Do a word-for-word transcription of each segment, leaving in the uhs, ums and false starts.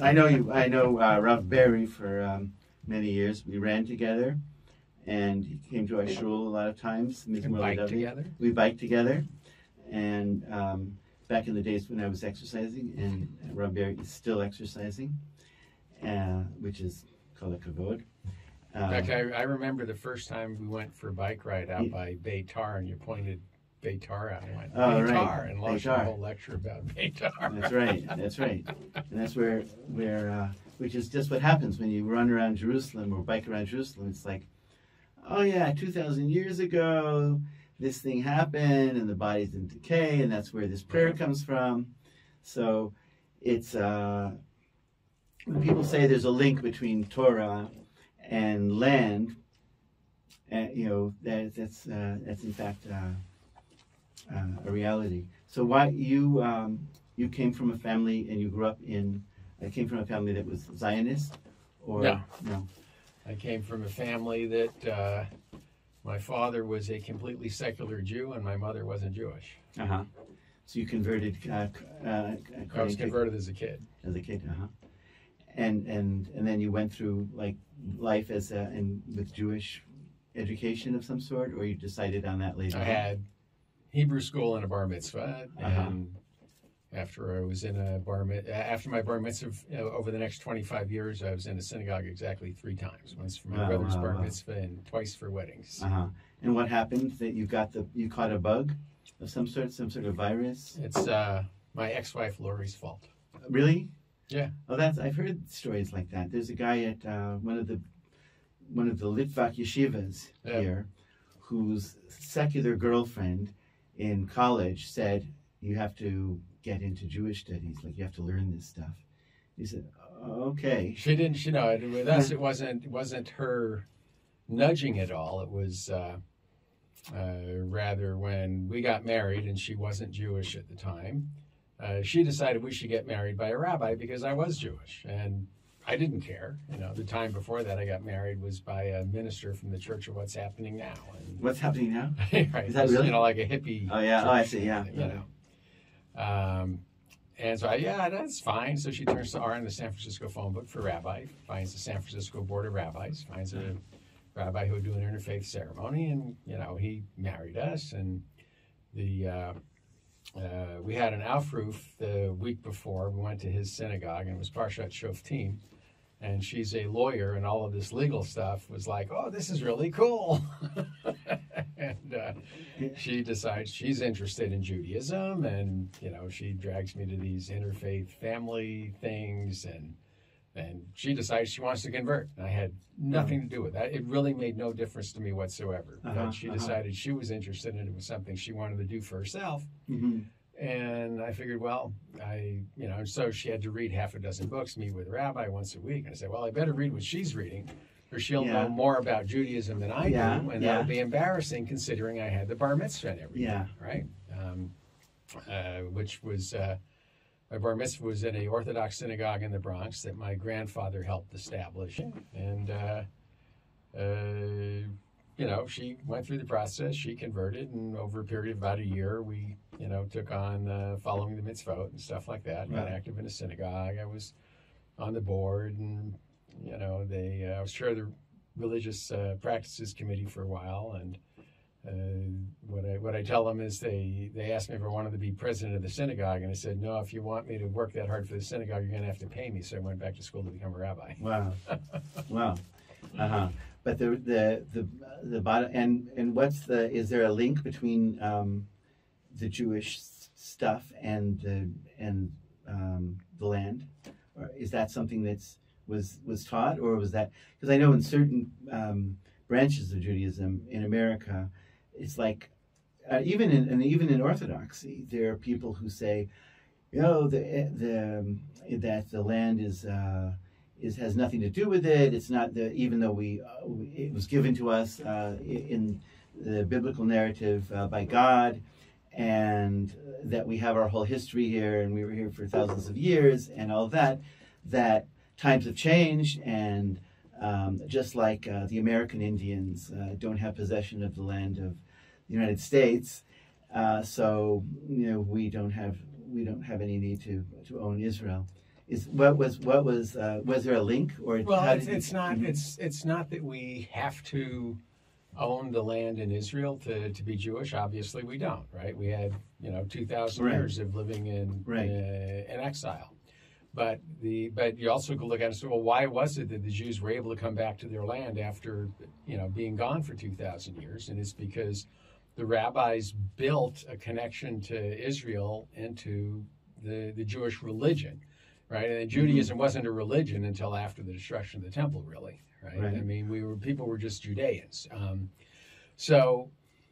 I know you. I know uh, Rav Barry for um, many years. We ran together, and he came to our shul a lot of times. We biked together. We biked together, and um, back in the days when I was exercising, and Rav Barry is still exercising, uh, which is kol kavod. Um, in fact, I, I remember the first time we went for a bike ride out yeah. by Bay Tar, and you pointed Beitar out and went oh, Beitar right. and launched Beitar. a whole lecture about Beitar. That's right, that's right. And that's where, where uh, which is just what happens when you run around Jerusalem or bike around Jerusalem. It's like, oh yeah, two thousand years ago, this thing happened and the body's in decay and that's where this prayer comes from. So it's, uh, when people say there's a link between Torah and land, uh, you know, that, that's, uh, that's in fact, uh, Uh, a reality. So why you um, you came from a family and you grew up in? I came from a family that was Zionist, or no? no? I came from a family that uh, my father was a completely secular Jew and my mother wasn't Jewish. Uh huh. So you converted? Uh, uh, I was converted as a kid. As a kid, uh huh. And and and then you went through like life as a, and with Jewish education of some sort, or you decided on that later. I had Hebrew school and a bar mitzvah, and uh-huh. after I was in a bar mitzvah, after my bar mitzvah, you know, over the next twenty-five years, I was in a synagogue exactly three times. Once for my oh, brother's wow, bar wow. mitzvah, and twice for weddings. Uh-huh. And what happened? That you got the you caught a bug of some sort, some sort of virus. It's uh, my ex-wife Lori's fault. Really? Yeah. Oh, that's I've heard stories like that. There's a guy at uh, one of the one of the Litvak yeshivas yeah. here, whose secular girlfriend in college said, you have to get into Jewish studies, like you have to learn this stuff. He said, okay. She didn't, she know, with us it wasn't, it wasn't her nudging at all. It was uh, uh, rather when we got married and she wasn't Jewish at the time, uh, she decided we should get married by a rabbi because I was Jewish and I didn't care. You know, the time before that I got married was by a minister from the Church of What's Happening Now. And, What's Happening Now? Right. Is that was, really? You know, like a hippie. Oh, yeah. Church, oh, I see. Yeah. You yeah. know. Um, and so, I, yeah, that's fine. So she turns to R in the San Francisco phone book for rabbi, finds the San Francisco Board of Rabbis, finds a rabbi who would do an interfaith ceremony. And, you know, he married us. And the uh, uh, we had an aufruf the week before. We went to his synagogue, and it was Parshat Shoftim. And she's a lawyer, and all of this legal stuff was like, oh, this is really cool. and uh, she decides she's interested in Judaism, and, you know, she drags me to these interfaith family things, and and she decides she wants to convert. And I had nothing to do with that. It really made no difference to me whatsoever. Uh-huh, but she decided uh-huh. she was interested in it. It was something she wanted to do for herself. Mm-hmm. And I figured, well, I, you know, so she had to read half a dozen books, meet with a rabbi once a week. And I said, well, I better read what she's reading, or she'll yeah. know more about Judaism than I yeah. do. And yeah. that'll be embarrassing considering I had the bar mitzvah and everything, yeah. right? Um, uh, which was, uh, my bar mitzvah was in an Orthodox synagogue in the Bronx that my grandfather helped establish. And, uh, uh, you know, she went through the process, she converted, and over a period of about a year, we, you know, took on uh, following the mitzvot and stuff like that, got right. active in a synagogue. I was on the board, and, you know, they, uh, I was chair of the Religious uh, Practices Committee for a while, and uh, what I what I tell them is they, they asked me if I wanted to be president of the synagogue, and I said, no, if you want me to work that hard for the synagogue, you're going to have to pay me, so I went back to school to become a rabbi. Wow. wow. Uh-huh. But the the the the bottom and and what's the is there a link between um, the Jewish stuff and the and um, the land, or is that something that's was was taught, or was that because I know in certain um, branches of Judaism in America, it's like uh, even in and even in Orthodoxy there are people who say, you know, the the that the land is. Uh, It has nothing to do with it. It's not the even though we uh, it was given to us uh, in the biblical narrative uh, by God, and that we have our whole history here, and we were here for thousands of years, and all that. That times have changed, and um, just like uh, the American Indians uh, don't have possession of the land of the United States, uh, so you know we don't have we don't have any need to to own Israel. Is what was what was uh, was there a link or? Well, how did it's, you, it's not. Mm-hmm. It's it's not that we have to own the land in Israel to to be Jewish. Obviously, we don't. Right? We had you know two thousand right. years of living in right. uh, in exile. But the but you also could look at it and say, well, why was it that the Jews were able to come back to their land after you know being gone for two thousand years? And it's because the rabbis built a connection to Israel and to the the Jewish religion. Right, and Judaism wasn't a religion until after the destruction of the temple, really. Right, right. I mean, we were people were just Judeans. Um, so,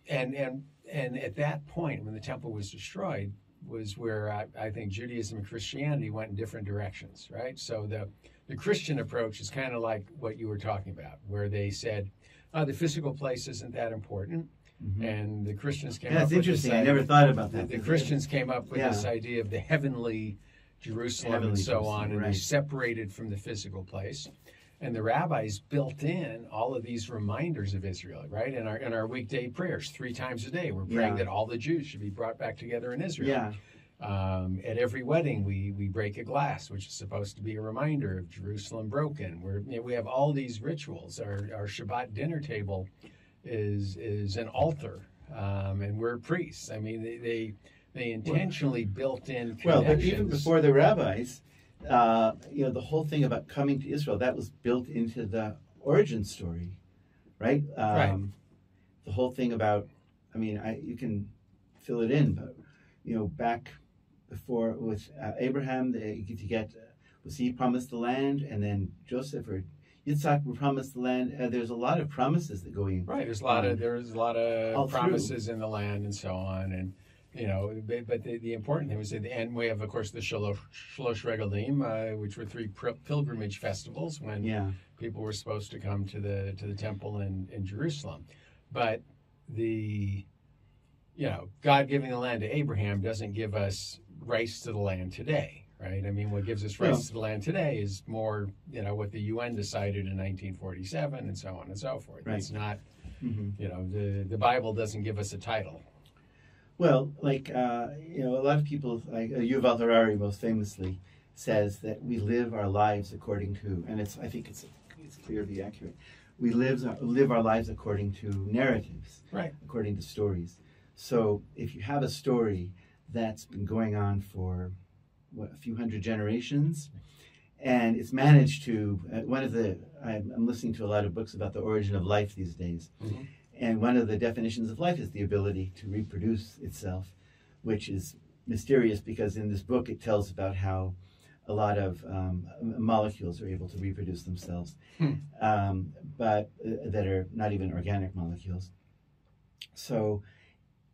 and and and at that point, when the temple was destroyed, was where I, I think Judaism and Christianity went in different directions. Right, so the the Christian approach is kind of like what you were talking about, where they said, oh, the physical place isn't that important. Mm-hmm. And the Christians came. Yeah, up that's with interesting. This I never thought about that. The, the Christians came up with yeah. this idea of the heavenly Jerusalem Heavenly and so Jerusalem, on, and right. they separated from the physical place, and the rabbis built in all of these reminders of Israel, right? In our in our weekday prayers, three times a day, we're praying yeah. that all the Jews should be brought back together in Israel. Yeah. Um, at every wedding, we we break a glass, which is supposed to be a reminder of Jerusalem broken. We're you know, we have all these rituals. Our our Shabbat dinner table is is an altar, um, and we're priests. I mean they. they They intentionally built in connections. Well, but even before the rabbis, uh, you know, the whole thing about coming to Israel, that was built into the origin story, right? Um, right. The whole thing about, I mean, I, you can fill it in, but, you know, back before with uh, Abraham, they, to get, uh, was he promised the land, and then Joseph or Yitzhak were promised the land. Uh, there's a lot of promises that go in. Right, there's a lot of, there's a lot of promises through. In the land and so on, and you know, but the, the important thing was at the end we have, of course, the Shalosh, Shalosh Regalim, uh, which were three pilgrimage festivals when yeah. people were supposed to come to the to the temple in, in Jerusalem. But the, you know, God giving the land to Abraham doesn't give us rights to the land today, right? I mean, what gives us rights yeah. to the land today is more, you know, what the U N decided in nineteen forty-seven and so on and so forth. Right. It's not, mm-hmm. you know, the, the Bible doesn't give us a title. Well, like, uh, you know, a lot of people, like uh, Yuval Harari most famously says that we live our lives according to, and it's I think it's it's clearly accurate, we live, live our lives according to narratives, right? According to stories. So if you have a story that's been going on for, what, a few hundred generations, and it's managed to, uh, one of the, I'm, I'm listening to a lot of books about the origin of life these days. Mm-hmm. And one of the definitions of life is the ability to reproduce itself, which is mysterious because in this book it tells about how a lot of um, molecules are able to reproduce themselves, hmm. um, but uh, that are not even organic molecules. So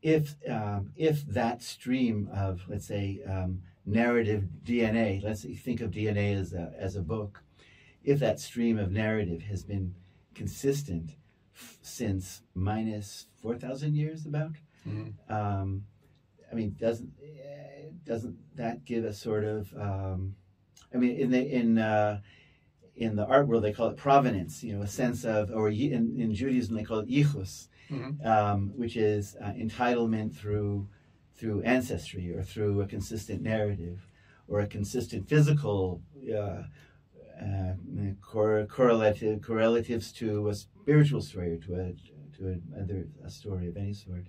if, um, if that stream of, let's say, um, narrative D N A, let's think of D N A as a, as a book, if that stream of narrative has been consistent since minus four thousand years, about. Mm-hmm. um, I mean, doesn't doesn't that give a sort of? Um, I mean, in the in uh, in the art world, they call it provenance. You know, a sense of, or in, in Judaism, they call it yichus, mm-hmm. um, which is uh, entitlement through through ancestry or through a consistent narrative or a consistent physical uh, uh, cor correlative correlatives to a spiritual story or to a to another a story of any sort.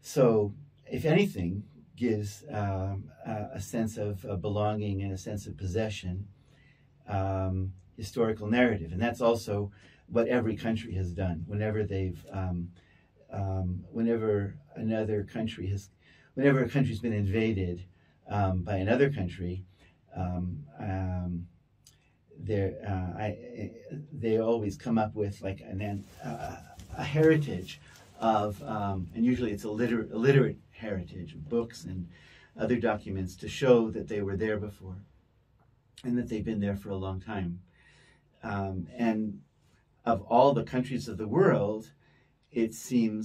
So, if anything, gives um, a, a sense of uh, belonging and a sense of possession, um, historical narrative, and that's also what every country has done. Whenever they've, um, um, whenever another country has, whenever a country's been invaded um, by another country. Um, um, There, uh, I, they always come up with like an, uh, a heritage of, um, and usually it's a literate, literate heritage of books and other documents to show that they were there before and that they've been there for a long time. Um, and of all the countries of the world, it seems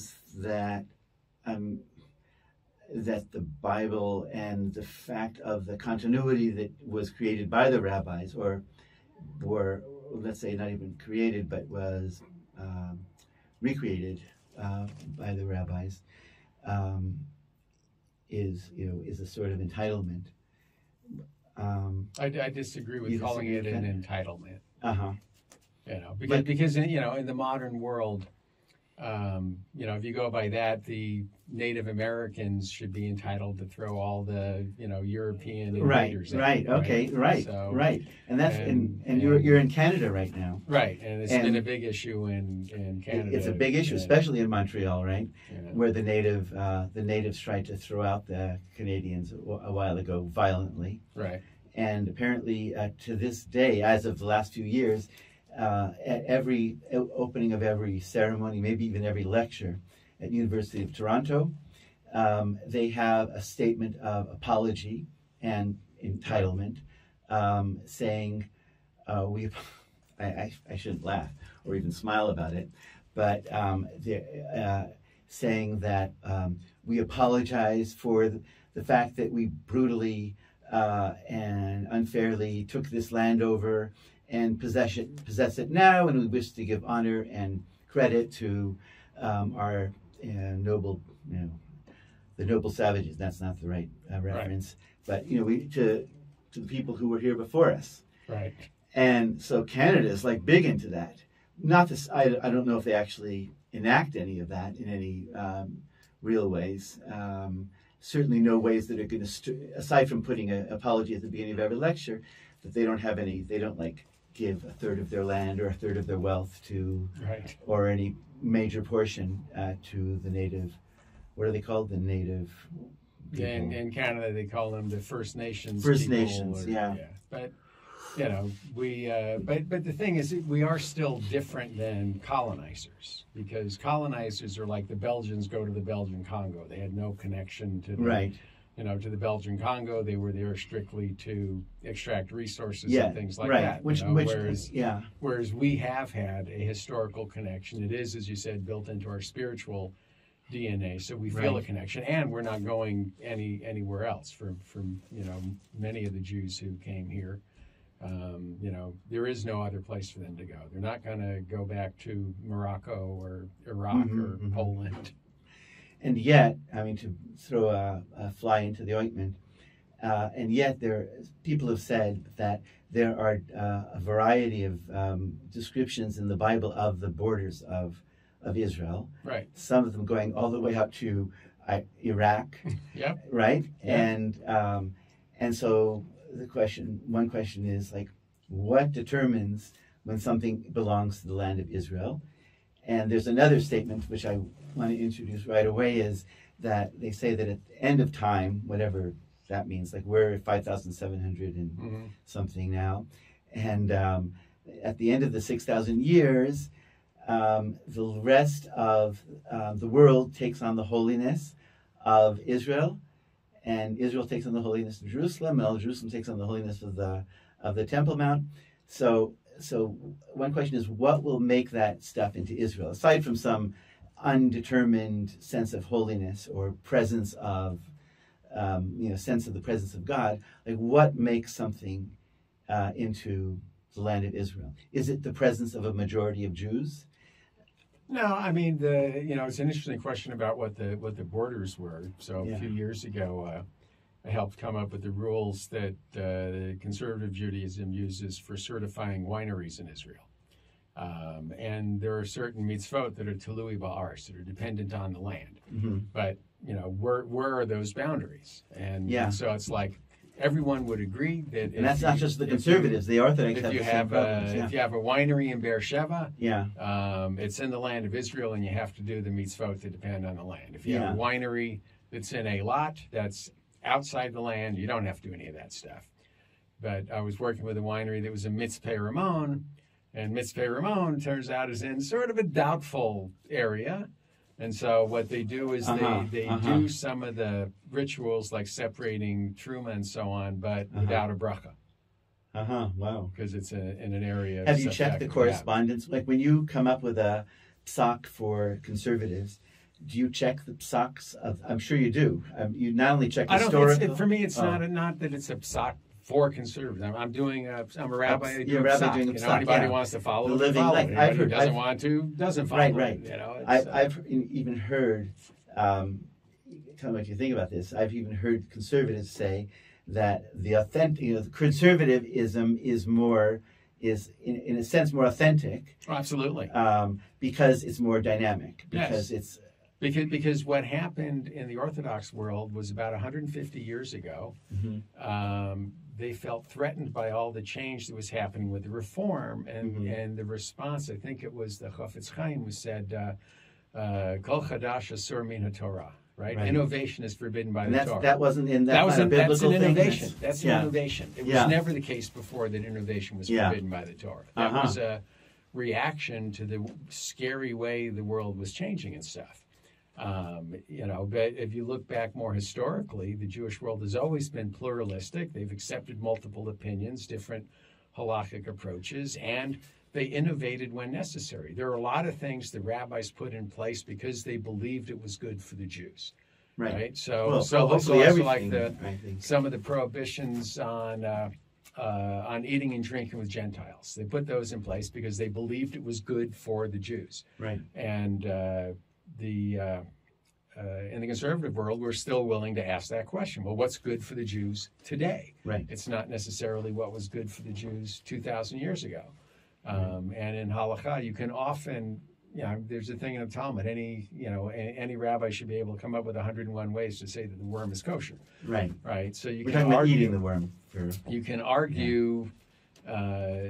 that um, that the Bible and the fact of the continuity that was created by the rabbis, or were, let's say, not even created, but was um, recreated uh, by the rabbis, um, is, you know, is a sort of entitlement. Um, I, I disagree with calling it an entitlement. Uh huh. You know, because but, because you know, in the modern world, um, you know, if you go by that, the Native Americans should be entitled to throw all the you know European invaders. Right. Right. Out, okay. Right. Right. So, right. And that's and, and, and you're you're in Canada right now. Right. And it's and been a big issue in in Canada. It's a big issue, and, especially in Montreal, right, yeah. where the native uh, the natives tried to throw out the Canadians a, a while ago violently. Right. And apparently, uh, to this day, as of the last few years. Uh, at every opening of every ceremony, maybe even every lecture at University of Toronto, um, they have a statement of apology and entitlement, um, saying, uh, "We, I, I, I shouldn't laugh or even smile about it, but um, they're uh, saying that um, we apologize for the, the fact that we brutally uh, and unfairly took this land over." And possess it, possess it now, and we wish to give honor and credit to um, our uh, noble, you know, the noble savages. That's not the right uh, reference, right. but you know, we to to the people who were here before us. Right. And so Canada is like big into that. Not this. I, I don't know if they actually enact any of that in any um, real ways. Um, certainly, no ways that are going to aside from putting an apology at the beginning of every lecture. That they don't have any. They don't like. Give a third of their land or a third of their wealth to, right. or any major portion uh, to the native. What are they called? The native. Yeah, in, in Canada they call them the First Nations. First people Nations, or, yeah. yeah. But you know, we. Uh, but but the thing is, we are still different than colonizers because colonizers are like the Belgians go to the Belgian Congo. They had no connection to the, right. you know, to the Belgian Congo. They were there strictly to extract resources yeah, and things like right. that. Which, you know, which, whereas, yeah. whereas we have had a historical connection. It is, as you said, built into our spiritual D N A, so we feel right. a connection, and we're not going any anywhere else. From, from you know, many of the Jews who came here, um, you know, there is no other place for them to go. They're not going to go back to Morocco or Iraq mm-hmm, or mm-hmm. Poland. And yet, I mean, to throw a, a fly into the ointment, uh, and yet there, people have said that there are uh, a variety of um, descriptions in the Bible of the borders of, of Israel. Right. Some of them going all the way up to uh, Iraq. Yep. Right. Yep. And um, and so the question, one question is like, what determines when something belongs to the land of Israel? And there's another statement which I want to introduce right away is that they say that at the end of time, whatever that means, like we're at five thousand seven hundred and mm-hmm. something now, and um, at the end of the six thousand years, um, the rest of uh, the world takes on the holiness of Israel, and Israel takes on the holiness of Jerusalem, and all Jerusalem takes on the holiness of the of the Temple Mount. So. So one question is, what will make that stuff into Israel, aside from some undetermined sense of holiness or presence of, um, you know, sense of the presence of God? Like, what makes something uh, into the land of Israel? Is it the presence of a majority of Jews? No, I mean, the you know, it's an interesting question about what the what the borders were. So yeah. a few years ago. Uh, I helped come up with the rules that uh, conservative Judaism uses for certifying wineries in Israel. Um, and there are certain mitzvot that are telui ba'aretz, that are dependent on the land. Mm-hmm. But, you know, where, where are those boundaries? And, yeah. and so it's like everyone would agree that... And that's you, not just the conservatives, you, the Orthodox if have you the same have problems, a, yeah. If you have a winery in Beersheba, yeah. um, it's in the land of Israel and you have to do the mitzvot that depend on the land. If you yeah. have a winery that's in a lot, that's... outside the land, you don't have to do any of that stuff. But I was working with a winery that was in Mitzpe Ramon, and Mitzpe Ramon turns out is in sort of a doubtful area. And so what they do is uh-huh, they, they uh-huh. do some of the rituals like separating truma and so on, but uh-huh. without a bracha. Uh-huh, wow. Because it's a, in an area. Have you checked the correspondence? Like when you come up with a psak for conservatives, do you check the psaks? Of, I'm sure you do. Um, you not only check historical. It, for me, it's oh. not a, not that it's a psak for conservatives. I'm, I'm doing a. I'm a rabbi. A, do a rabbi psak, doing a psak. You know, anybody yeah. wants to follow the living. Follow like, it. I've heard, who doesn't I've, want to doesn't follow. Right, right. It, you know, I, uh, I've even heard. Um, tell me what you think about this. I've even heard conservatives say that the authentic, you know, the conservatism is more, is in, in a sense more authentic. Oh, absolutely. Um, because it's more dynamic. Because yes. it's because because what happened in the Orthodox world was about one hundred fifty years ago. Mm-hmm. um, they felt threatened by all the change that was happening with the reform, and mm-hmm. and the response. I think it was the Chofetz Chaim who said, uh, uh, "Kol Chadasha Asur Min HaTorah." Right? Right, innovation is forbidden by and the that's, Torah. That wasn't in that, that was a, biblical that's an thing. Innovation. That's, that's yeah. an innovation. It yeah. was never the case before that innovation was yeah. forbidden by the Torah. That uh-huh. was a reaction to the scary way the world was changing and stuff. Um, you know, but if you look back more historically, the Jewish world has always been pluralistic. They've accepted multiple opinions, different halakhic approaches, and they innovated when necessary. There are a lot of things the rabbis put in place because they believed it was good for the Jews. Right. right? So, well, so also like the, some of the prohibitions on uh, uh, on eating and drinking with Gentiles. They put those in place because they believed it was good for the Jews. Right. And uh, the uh, uh, in the conservative world, we're still willing to ask that question. Well, what's good for the Jews today? Right. It's not necessarily what was good for the Jews two thousand years ago. Um, and in halakha, you can often, you know, there's a thing in the Talmud, any, you know, any, any rabbi should be able to come up with one hundred and one ways to say that the worm is kosher. Right. Right. So you We're can argue eating the worm. For, you can argue yeah. uh,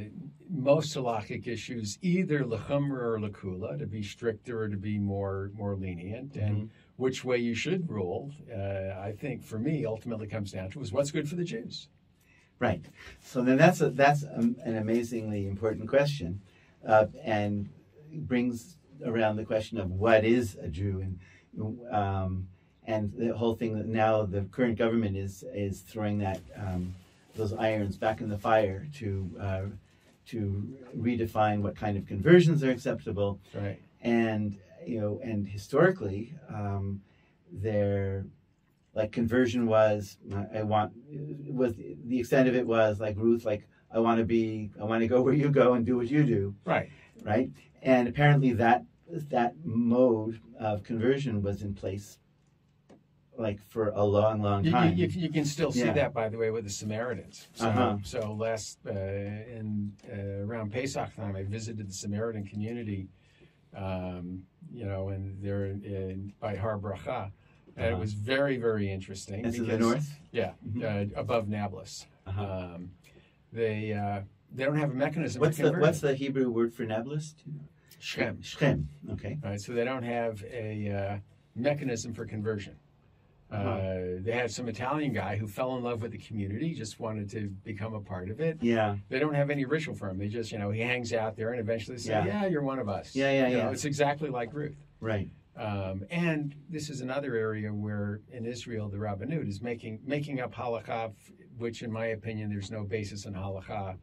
most halakhic issues, either lechumra or lekula, to be stricter or to be more, more lenient, mm-hmm. and which way you should rule. Uh, I think for me, ultimately comes down to is what's good for the Jews. Right. So then that's a, that's a, an amazingly important question, uh, and brings around the question of what is a Jew, and um, and the whole thing that now the current government is is throwing that um, those irons back in the fire to uh, to redefine what kind of conversions are acceptable. Right. And you know, and historically, um, they're. Like conversion was, I want, was the extent of it was like Ruth, like I want to be, I want to go where you go and do what you do. Right. Right. And apparently that that mode of conversion was in place, like for a long, long time. You, you, you can still see yeah. that, by the way, with the Samaritans. So, uh-huh. so last uh, in uh, around Pesach time, I visited the Samaritan community, um, you know, and they're in, in by Harbracha. And uh-huh. it was very, very interesting. This because, is the north? Yeah, mm-hmm. uh, above Nablus. Uh-huh. um, they uh, they don't have a mechanism. What's the What's the Hebrew word for Nablus? Shem. Shem. Okay. All right. So they don't have a uh, mechanism for conversion. Uh-huh. uh, they had some Italian guy who fell in love with the community, just wanted to become a part of it. Yeah. They don't have any ritual for him. They just, you know, he hangs out there and eventually say, yeah, yeah you're one of us. Yeah, yeah, you yeah. know, it's exactly like Ruth. Right. Um, and this is another area where in Israel the Rabbanut is making making up halakha, which in my opinion there's no basis in halakha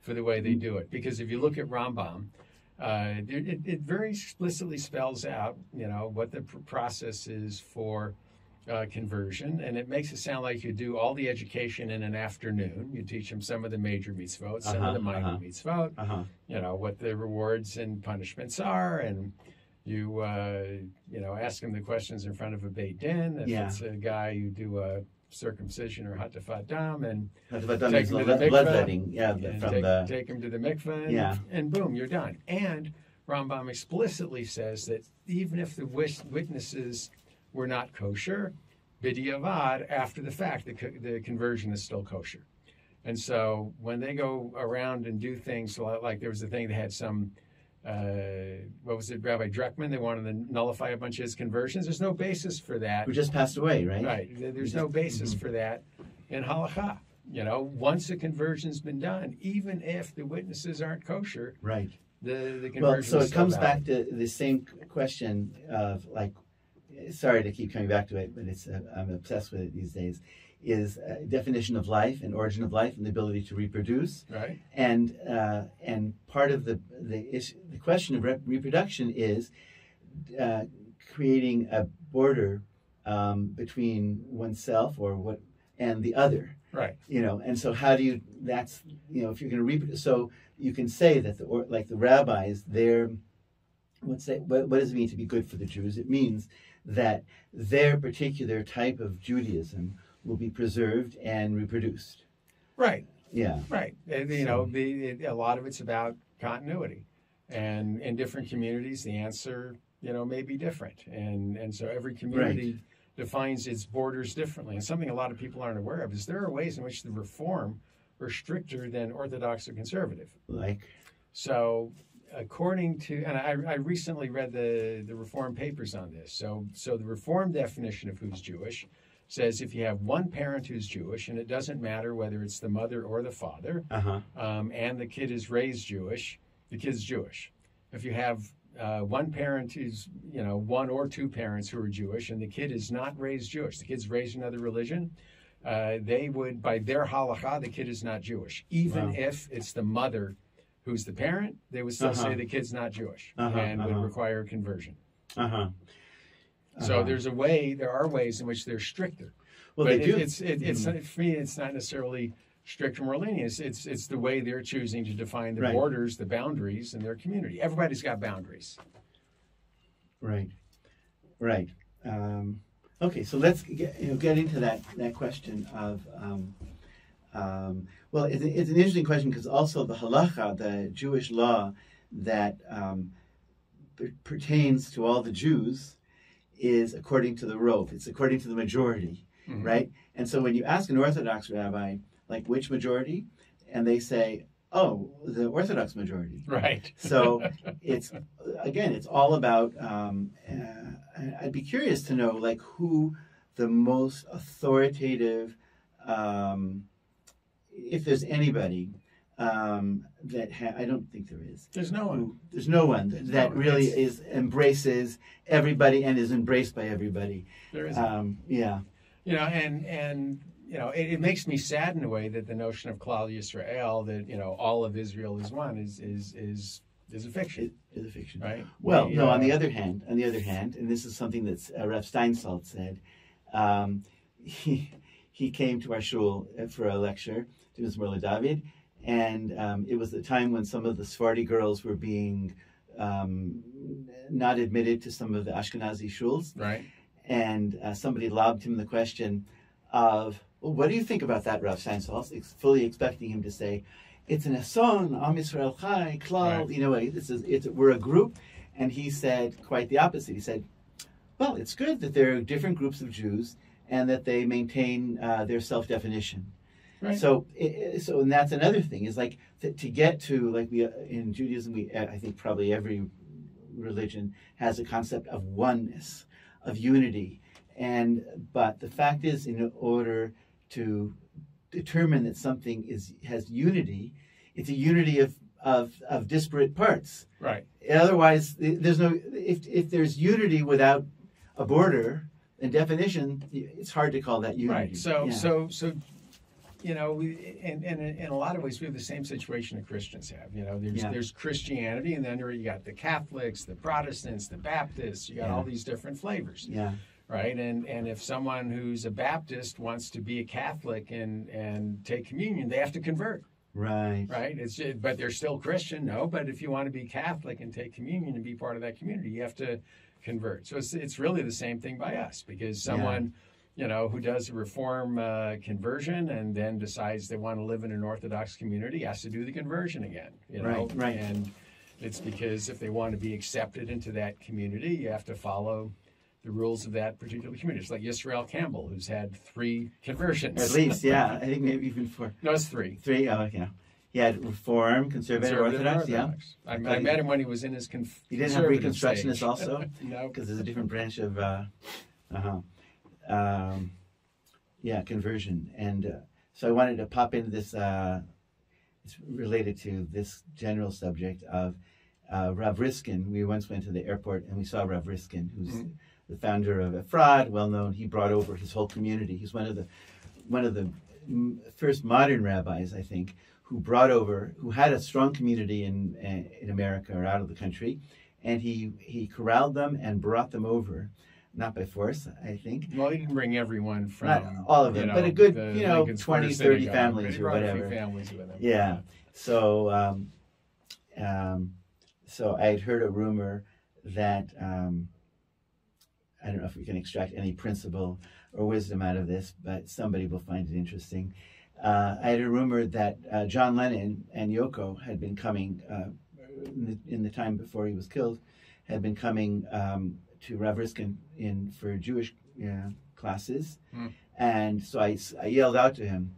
for the way they do it. Because if you look at Rambam, uh, it, it very explicitly spells out, you know, what the pr process is for uh, conversion, and it makes it sound like you do all the education in an afternoon. You teach them some of the major mitzvot, some uh-huh, of the minor uh-huh. mitzvot, uh-huh. you know, what the rewards and punishments are, and You, uh, you know, ask him the questions in front of a Beit Din. If yeah. it's a guy, you do a circumcision or Hatifat Dam, and take him to the mikveh. Yeah, from the take him to the mikveh. Yeah, and boom, you're done. And Rambam explicitly says that even if the witnesses were not kosher, b'diavad, after the fact, the the conversion is still kosher. And so when they go around and do things like there was a thing that had some. Uh, what was it, Rabbi Druckman? They wanted to nullify a bunch of his conversions. There's no basis for that. Who just passed away, right? Right. There's just, no basis mm-hmm. for that in halakha. You know, once a conversion's been done, even if the witnesses aren't kosher, right? The the conversion. Well, so it comes back to the same question of like, sorry to keep coming back to it, but it's uh, I'm obsessed with it these days. Is uh, definition of life and origin of life and the ability to reproduce. Right. And uh, and part of the the issue, the question of re reproduction is uh, creating a border um, between oneself or what and the other. Right. You know, and so how do you? That's you know, if you're going to reproduce, so you can say that the or, like the rabbis, they're what's that, what, what does it mean to be good for the Jews? It means that their particular type of Judaism will be preserved and reproduced. Right. Yeah. Right. And, you so, know, the, it, a lot of it's about continuity. And in different communities, the answer, you know, may be different. And, and so every community right. defines its borders differently. And something a lot of people aren't aware of is there are ways in which the Reform are stricter than Orthodox or Conservative. Like? So according to, and I, I recently read the, the Reform papers on this. So, so the Reform definition of who's Jewish says if you have one parent who's Jewish, and it doesn't matter whether it's the mother or the father, uh-huh. um, and the kid is raised Jewish, the kid's Jewish. If you have uh, one parent who's, you know, one or two parents who are Jewish, and the kid is not raised Jewish, the kid's raised in another religion, uh, they would, by their halakha, the kid is not Jewish. Even wow. if it's the mother who's the parent, they would still uh-huh. say the kid's not Jewish uh-huh, and uh-huh. would require conversion. Uh-huh. Uh-huh. So there's a way, there are ways in which they're stricter. Well, but they do. It, it's, it, it's, mm-hmm. For me, it's not necessarily strict or more lenient. It's, it's, it's the way they're choosing to define the right. borders, the boundaries in their community. Everybody's got boundaries. Right. Right. Um, okay, so let's get, you know, get into that, that question of, um, um, well, it's, it's an interesting question because also the halacha, the Jewish law that um, pertains to all the Jews, is according to the rove. It's according to the majority, mm-hmm. right? And so when you ask an Orthodox rabbi, like, which majority? And they say, oh, the Orthodox majority. Right. So it's, again, it's all about, um, uh, I'd be curious to know, like, who the most authoritative, um, if there's anybody, um, that ha I don't think there is. There's no one. Who, there's no one that, that no one. really it's, is embraces everybody and is embraced by everybody. There is. Um, yeah. You know, and, and, you know, it, it makes me sad in a way that the notion of Klal Yisrael, that, you know, all of Israel is one, is is is, is a fiction. It is a fiction, right? Well, we, no. Uh, on the other hand, on the other hand, and this is something that uh, Reb Steinsaltz said. Um, he he came to our shul for a lecture to Miz Merle David, and um, it was the time when some of the Sephardi girls were being um, not admitted to some of the Ashkenazi shuls, right? And uh, somebody lobbed him the question of, well, what do you think about that, Rav Steinsaltz? Fully expecting him to say, it's an eson, Am Yisrael Chai, Klal, you know, this is, it's, we're a group. And he said quite the opposite. He said, well, it's good that there are different groups of Jews and that they maintain uh, their self-definition. Right. So, it, so, and that's another thing, is like, th to get to, like, we uh, in Judaism, we, uh, I think probably every religion has a concept of oneness, of unity. And, but the fact is, in order to determine that something is has unity, it's a unity of of, of disparate parts. Right. Otherwise, there's no. If if there's unity without a border and definition, it's hard to call that unity. Right. So yeah. so so, you know, we, and, and in a lot of ways, we have the same situation that Christians have. You know, there's yeah. there's Christianity, and then you got the Catholics, the Protestants, the Baptists. You got yeah. all these different flavors. Yeah. Right, and and if someone who's a Baptist wants to be a Catholic and and take communion, they have to convert. Right, right. It's just, but they're still Christian, no. But if you want to be Catholic and take communion and be part of that community, you have to convert. So it's it's really the same thing by us, because someone, yeah. you know, who does a Reform uh, conversion and then decides they want to live in an Orthodox community has to do the conversion again. You know? Right, right. And it's because if they want to be accepted into that community, you have to follow the rules of that particular community. It's like Yisrael Campbell, who's had three conversions. Or at least, yeah. I think maybe even four. No, it's three. Three, oh, okay. He had Reform, Conservative, conservative Orthodox, Orthodox, yeah. I, I, I met him when he was in his conf He didn't have Reconstructionists also? No. Because there's a different branch of, uh, uh-huh. um, yeah, conversion. And uh, so I wanted to pop into this, uh, it's related to this general subject of uh, Rav Riskin. We once went to the airport and we saw Rav Riskin, who's... Mm-hmm. the founder of Efrad, well known, he brought over his whole community. He's one of the, one of the first modern rabbis, I think, who brought over, who had a strong community in in America or out of the country, and he he corralled them and brought them over, not by force, I think. Well, he didn't bring everyone from not all of them, know, but a good the, you know twenty, thirty families or whatever. Families with him. Yeah. So, um, um, so I had heard a rumor that. Um, I don't know if we can extract any principle or wisdom out of this, but somebody will find it interesting. Uh, I had a rumor that uh, John Lennon and Yoko had been coming, uh, in, the, in the time before he was killed, had been coming um, to Rav Riskin in for Jewish uh, classes. Mm. And so I, I yelled out to him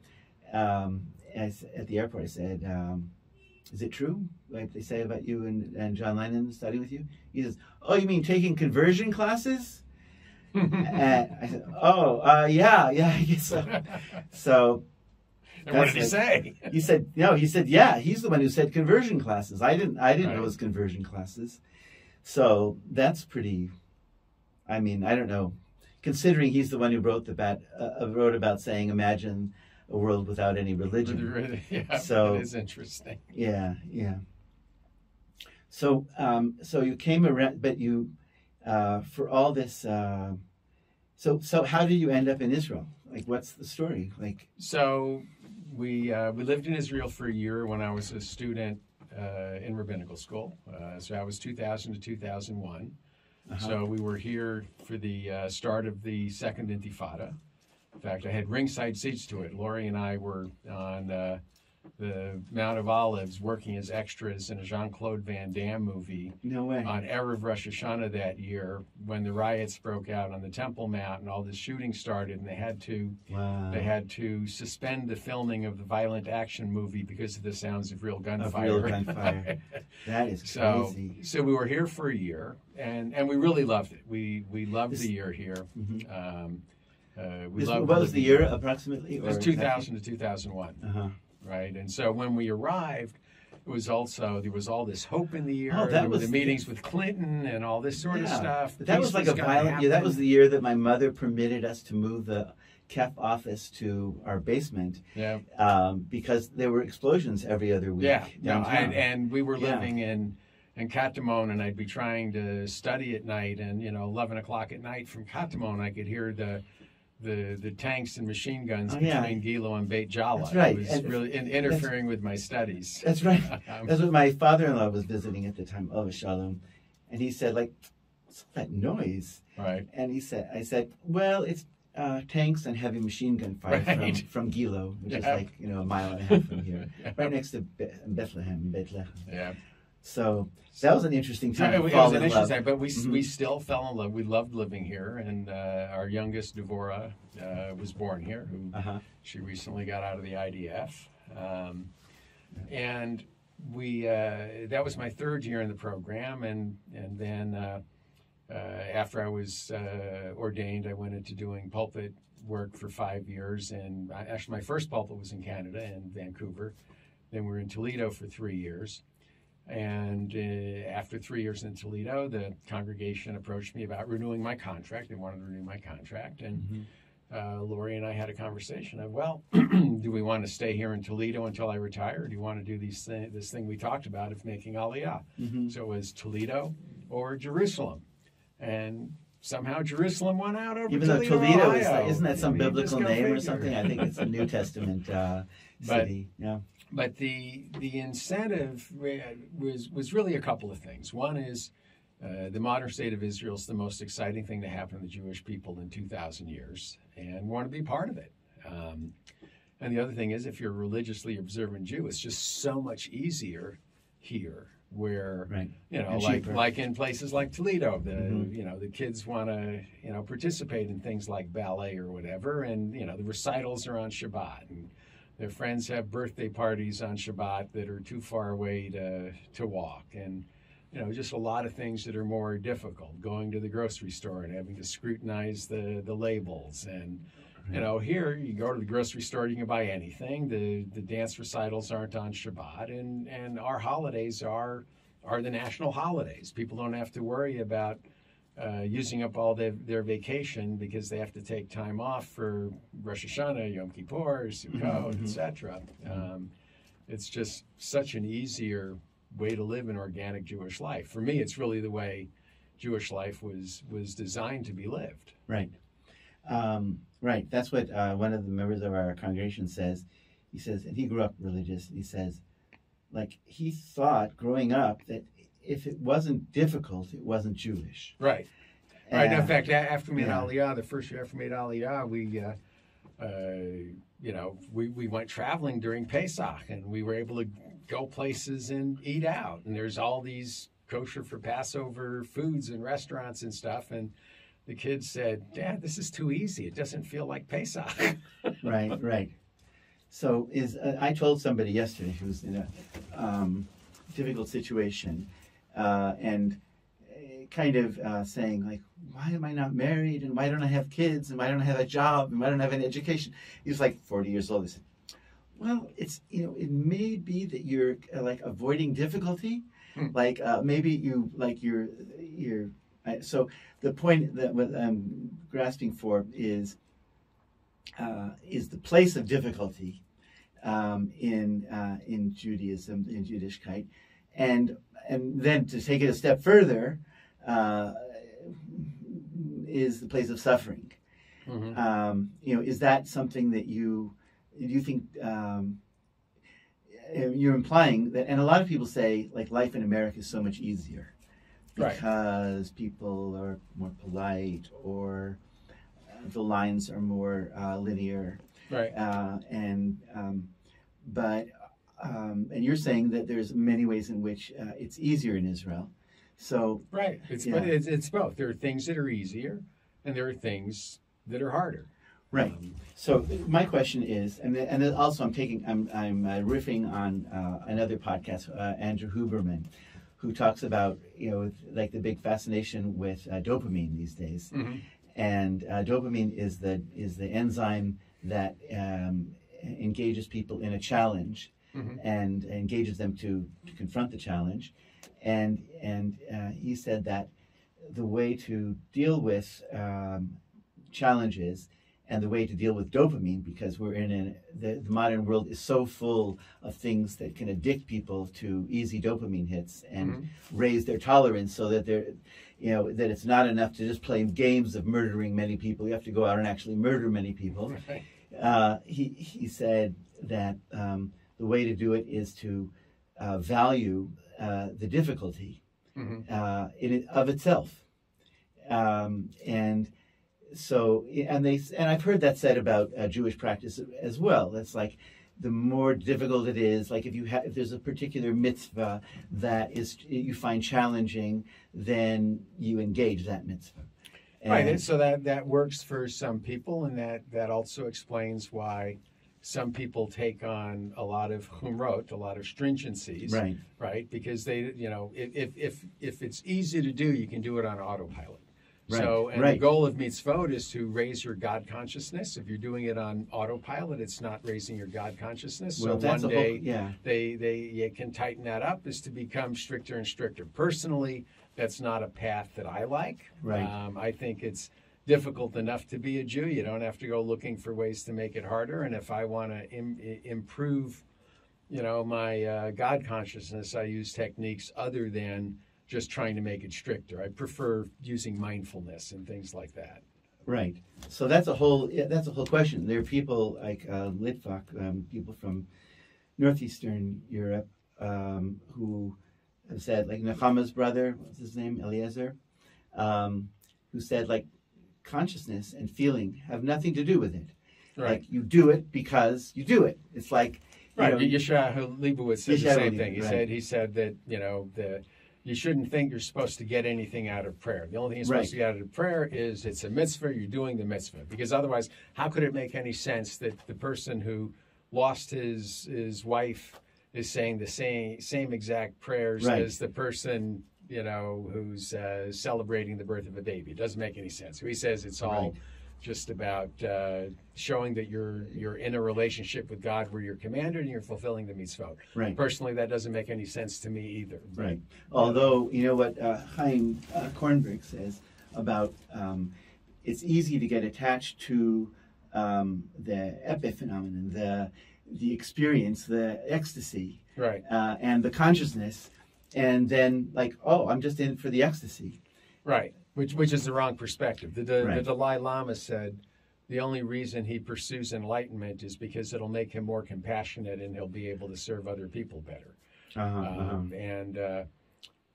um, as, at the airport. I said, um, is it true, like they say about you and, and John Lennon studying with you? He says, oh, you mean taking conversion classes? And I said, oh, uh, yeah, yeah, I guess so. So and what did he like, say? He said, no, he said, yeah, he's the one who said conversion classes. I didn't, I didn't right. know it was conversion classes. So that's pretty, I mean, I don't know. Considering he's the one who wrote, the bat, uh, wrote about saying, imagine a world without any religion. Yeah, so it is interesting. Yeah, yeah. So, um, so you came around, but you, uh, for all this, uh, so, so how did you end up in Israel? Like, what's the story? Like, so we, uh, we lived in Israel for a year when I was a student, uh, in rabbinical school. Uh, so I was two thousand to two thousand one. Uh-huh. So we were here for the, uh, start of the Second Intifada. In fact, I had ringside seats to it. Lori and I were on uh, the Mount of Olives working as extras in a Jean-Claude Van Damme movie. No way. On Erev Rosh Hashanah that year when the riots broke out on the Temple Mount and all the shooting started, and they had to wow. they had to suspend the filming of the violent action movie because of the sounds of real gunfire. Of real gunfire. That is crazy. So, so we were here for a year, and, and we really loved it. We, we loved this, the year here. Mm-hmm. um, Uh, we this, what was the year, approximately? It was two thousand to two thousand one, uh-huh. right? And so when we arrived, it was also, there was all this hope in the year. Oh, that was the meetings with Clinton and all this sort yeah. of stuff. But that was like was a violent year. That was the year that my mother permitted us to move the C A F office to our basement yeah. um, because there were explosions every other week. Yeah, no, I, and we were living yeah. in... and Katamon, and I'd be trying to study at night, and, you know, eleven o'clock at night from Katamon, I could hear the the the tanks and machine guns oh, yeah. between Gilo and Beitar. That's right. It was and, really in, interfering with my studies. That's right. Um, that's what my father-in-law was visiting at the time, Ova Shalom, and he said, like, what's all that noise? Right. And he said, I said, well, it's uh, tanks and heavy machine gun fire right. from, from Gilo, which yeah. is like, you know, a mile and a half from here, yeah. right next to Be Bethlehem, Bethlehem. Yeah. So that was an interesting time. It was an interesting time, but we mm-hmm. we still fell in love. We loved living here, and uh, our youngest, Devorah, uh, was born here. Who uh-huh. she recently got out of the I D F, um, and we uh, that was my third year in the program, and and then uh, uh, after I was uh, ordained, I went into doing pulpit work for five years, and I, actually my first pulpit was in Canada, in Vancouver. Then we were in Toledo for three years. And uh, after three years in Toledo, the congregation approached me about renewing my contract. They wanted to renew my contract. And mm-hmm. uh, Lori and I had a conversation of, well, do we want to stay here in Toledo until I retire? Do you want to do these th this thing we talked about of making Aliyah? Mm-hmm. So it was Toledo or Jerusalem. And somehow Jerusalem won out over Even Toledo, Even though Toledo, is like, isn't that some biblical name or something? I think it's a New Testament uh, city. But, yeah. But the the incentive was was really a couple of things. One is uh, the modern state of Israel is the most exciting thing to happen to the Jewish people in two thousand years, and we want to be part of it. Um, and the other thing is, if you're a religiously observant Jew, it's just so much easier here, where right. you know, and like cheaper. like in places like Toledo, the mm-hmm. you know the kids want to you know participate in things like ballet or whatever, and you know the recitals are on Shabbat. And, their friends have birthday parties on Shabbat that are too far away to, to walk. And, you know, just a lot of things that are more difficult, going to the grocery store and having to scrutinize the, the labels. And, you know, here you go to the grocery store, you can buy anything. The, the dance recitals aren't on Shabbat. And, and our holidays are, are the national holidays. People don't have to worry about Uh, using up all their, their vacation because they have to take time off for Rosh Hashanah, Yom Kippur, Sukkot, et cetera. Um, it's just such an easier way to live an organic Jewish life. For me, it's really the way Jewish life was was designed to be lived. Right, um, right. That's what uh, one of the members of our congregation says. He says, and he grew up religious. He says, like he thought growing up that if it wasn't difficult, it wasn't Jewish. Right. And right. In fact, after we made yeah. Aliyah, the first year after we made Aliyah, we, uh, uh, you know, we, we went traveling during Pesach, and we were able to go places and eat out. And there's all these kosher for Passover foods and restaurants and stuff. And the kids said, "Dad, this is too easy. It doesn't feel like Pesach." Right, right. So is uh, I told somebody yesterday who was in a um, difficult situation, uh, and kind of uh, saying, like, why am I not married, and why don't I have kids, and why don't I have a job, and why don't I have an education? He was like forty years old. He said, well, it's, you know, it may be that you're uh, like avoiding difficulty, mm. like uh, maybe you, like you're, you're, I, so the point that what I'm grasping for is, uh, is the place of difficulty um, in, uh, in Judaism, in Yiddishkeit, and, and then to take it a step further, Uh, is the place of suffering. Mm-hmm. Um, you know, is that something that you, do you think, um, you're implying that, and a lot of people say, like, life in America is so much easier because right. people are more polite, or uh, the lines are more uh, linear. Right. Uh, and, um, but, um, and you're saying that there's many ways in which uh, it's easier in Israel. So right, it's, yeah. it's it's both. There are things that are easier, and there are things that are harder. Right. Um, so my question is, and then, and then also I'm taking I'm I'm uh, riffing on uh, another podcast, uh, Andrew Huberman, who talks about you know like the big fascination with uh, dopamine these days, mm-hmm. and uh, dopamine is the is the enzyme that um, engages people in a challenge, mm-hmm. and engages them to, to confront the challenge. And and uh, he said that the way to deal with um, challenges and the way to deal with dopamine, because we're in a, the, the modern world is so full of things that can addict people to easy dopamine hits and mm-hmm. raise their tolerance so that they're, you know, that it's not enough to just play games of murdering many people. You have to go out and actually murder many people. Right. Uh, he he said that um, the way to do it is to uh, value. Uh, the difficulty mm-hmm. uh, in it, of itself, um, and so and they and I've heard that said about uh, Jewish practice as well. It's like the more difficult it is, like if you have if there's a particular mitzvah that is you find challenging, then you engage that mitzvah. And right. So that that works for some people, and that that also explains why. Some people take on a lot of humrot, a lot of stringencies, right? Right, because they, you know, if if if it's easy to do, you can do it on autopilot. Right. So, and right. the goal of mitzvot is to raise your God consciousness. If you're doing it on autopilot, it's not raising your God consciousness. Well, so one day, whole, yeah. they they you can tighten that up is to become stricter and stricter. Personally, that's not a path that I like. Right, um, I think it's. Difficult enough to be a Jew. You don't have to go looking for ways to make it harder. And if I want to im improve, you know, my uh, God consciousness, I use techniques other than just trying to make it stricter. I prefer using mindfulness and things like that. Right. So that's a whole that's a whole question. There are people like uh, Litvak, um, people from northeastern Europe, um, who have said, like Nechama's brother, what's his name, Eliezer, um, who said like. Consciousness and feeling have nothing to do with it. Right. Like you do it because you do it. It's like you right. know, Yeshua Leibowitz said Yeshua the same Leibowitz, thing. He right. said he said that you know the you shouldn't think you're supposed to get anything out of prayer. The only thing you're supposed right. to get out of prayer is it's a mitzvah. You're doing the mitzvah because otherwise, how could it make any sense that the person who lost his his wife is saying the same same exact prayers right. as the person? You know, who's uh, celebrating the birth of a baby. It doesn't make any sense. He says it's all right. just about uh, showing that you're you're in a relationship with God where you're commanded and you're fulfilling the mitzvot. Right. Personally, that doesn't make any sense to me either. Right. right. Although, you know what uh, Chaim uh, Kornberg says about um, it's easy to get attached to um, the epiphenomenon, the, the experience, the ecstasy, right. uh, and the consciousness. And then, like, oh, I'm just in for the ecstasy. Right, which which is the wrong perspective. The, the, right. the Dalai Lama said the only reason he pursues enlightenment is because it'll make him more compassionate and he'll be able to serve other people better. Uh-huh, um, uh-huh. And uh,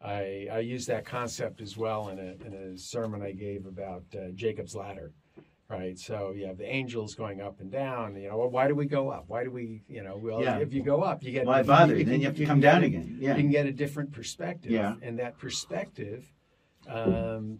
I, I used that concept as well in a, in a sermon I gave about uh, Jacob's ladder, right? So you have the angels going up and down. You know, well, why do we go up? Why do we, you know, well, yeah. if you go up, you get... Why bother? You, then you have to you come down a, again. Yeah. You can get a different perspective. Yeah. And that perspective, um,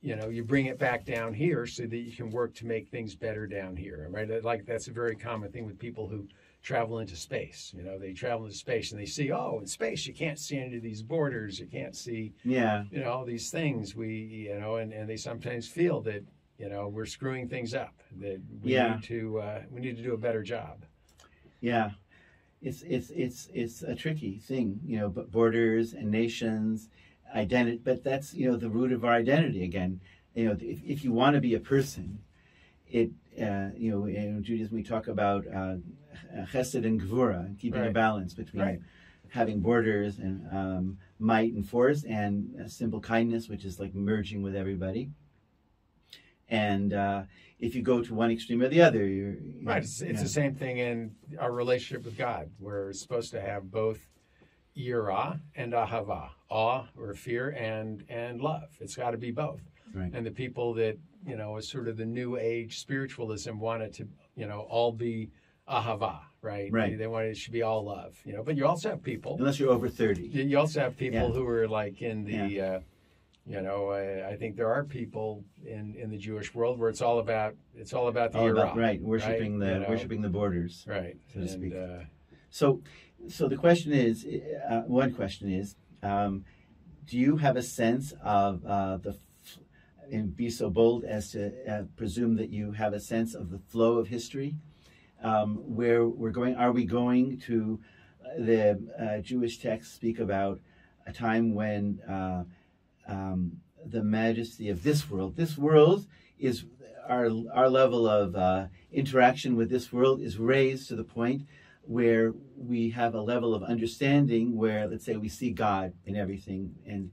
you know, you bring it back down here so that you can work to make things better down here, right? Like, that's a very common thing with people who travel into space. You know, they travel into space and they see, oh, in space you can't see any of these borders, you can't see, yeah, you know, all these things. We, you know, and, and they sometimes feel that, you know, we're screwing things up, that we yeah. need to uh, we need to do a better job. Yeah, it's it's it's it's a tricky thing, you know, but borders and nations, identity. But that's, you know, the root of our identity again. You know, if if you want to be a person, it uh, you know, in Judaism we talk about Uh, Uh, chesed and gvura, keeping right. a balance between right. having borders and um, might and force, and uh, simple kindness, which is like merging with everybody. And uh, if you go to one extreme or the other, you're... you're right, it's, it's the same thing in our relationship with God. We're supposed to have both yirah and ahava, awe or fear and, and love. It's got to be both. Right. And the people that, you know, is sort of the new age spiritualism wanted to, you know, all be ahava, right? Right. They, they want it should be all love, you know. But you also have people, unless you're over thirty. You also have people yeah. who are like in the, yeah. uh, you know, uh, I think there are people in in the Jewish world where it's all about it's all about the all about, right, worshiping right? the you know? worshiping the borders, right? So and, to speak. Uh, so, so the question is, uh, one question is, um, do you have a sense of uh, the, and be so bold as to uh, presume that you have a sense of the flow of history? Um, where we're going, are we going to the uh, Jewish texts speak about a time when uh, um, the majesty of this world, this world is our, our level of uh, interaction with this world is raised to the point where we have a level of understanding where, let's say, we see God in everything. And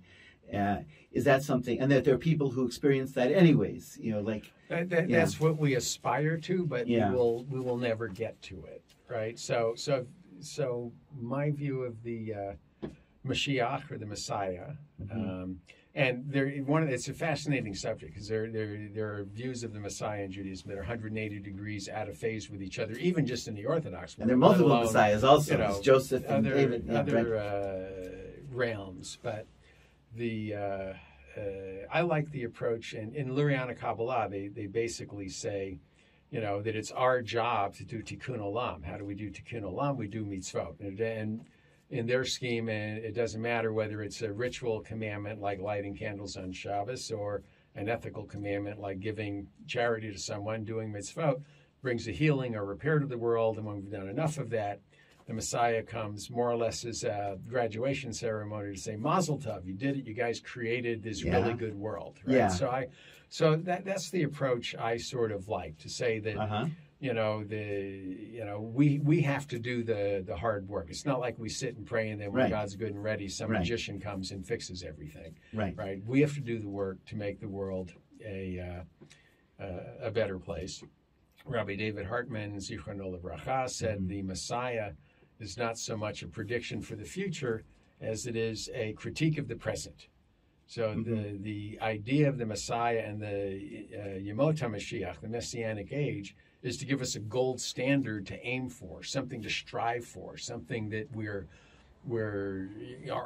uh, is that something, and that there are people who experience that anyways, you know, like, That, that, yeah. that's what we aspire to, but yeah. we will we will never get to it, right? So so so my view of the uh, Mashiach or the Messiah, mm-hmm. um, and there one of, it's a fascinating subject because there there there are views of the Messiah in Judaism that are one hundred eighty degrees out of phase with each other, even just in the Orthodox world. And there are multiple alone, messiahs also, you know, Joseph and other, David, and other uh, realms, but the. Uh, Uh, I like the approach, and in Luriana Kabbalah, they, they basically say, you know, that it's our job to do Tikkun Olam. How do we do Tikkun Olam? We do mitzvot. And, and in their scheme, and it doesn't matter whether it's a ritual commandment like lighting candles on Shabbos or an ethical commandment like giving charity to someone, doing mitzvot brings a healing or repair to the world. And when we've done enough of that, the Messiah comes more or less as a graduation ceremony to say, Mazel Tov, you did it, you guys created this yeah. really good world, right? Yeah. So I, so that that's the approach I sort of like to say that, uh-huh. you know, the you know we we have to do the the hard work. It's not like we sit and pray and then when right. God's good and ready, some right. magician comes and fixes everything, right? Right. We have to do the work to make the world a uh, uh, a better place. Rabbi David Hartman, Zichrono Livracha, said mm-hmm. the Messiah is not so much a prediction for the future as it is a critique of the present. So mm-hmm. the the idea of the Messiah and the uh, Yemot HaMashiach, the Messianic age, is to give us a gold standard to aim for, something to strive for, something that we're, we're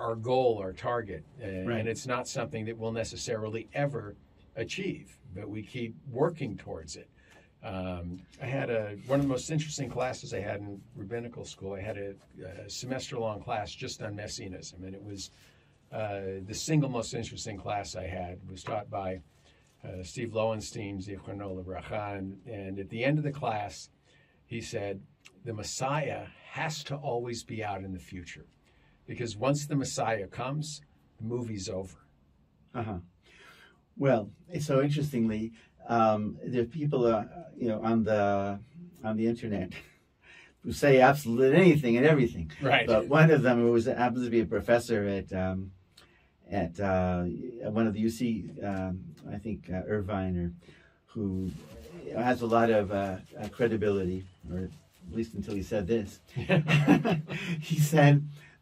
our goal, our target. Uh, right. And it's not something that we'll necessarily ever achieve, but we keep working towards it. Um, I had a, one of the most interesting classes I had in rabbinical school. I had a, a semester-long class just on messianism, and it was uh, the single most interesting class I had. It was taught by uh, Steve Lowenstein, Zichrono Livracha, and, and at the end of the class, he said, the Messiah has to always be out in the future, because once the Messiah comes, the movie's over. Uh-huh. Well, so interestingly, Um, there are people, uh, you know, on the on the internet who say absolutely anything and everything. Right. But one of them who was happens to be a professor at um, at uh, one of the U C, um, I think uh, Irvine, or who has a lot of uh, credibility, or at least until he said this. He said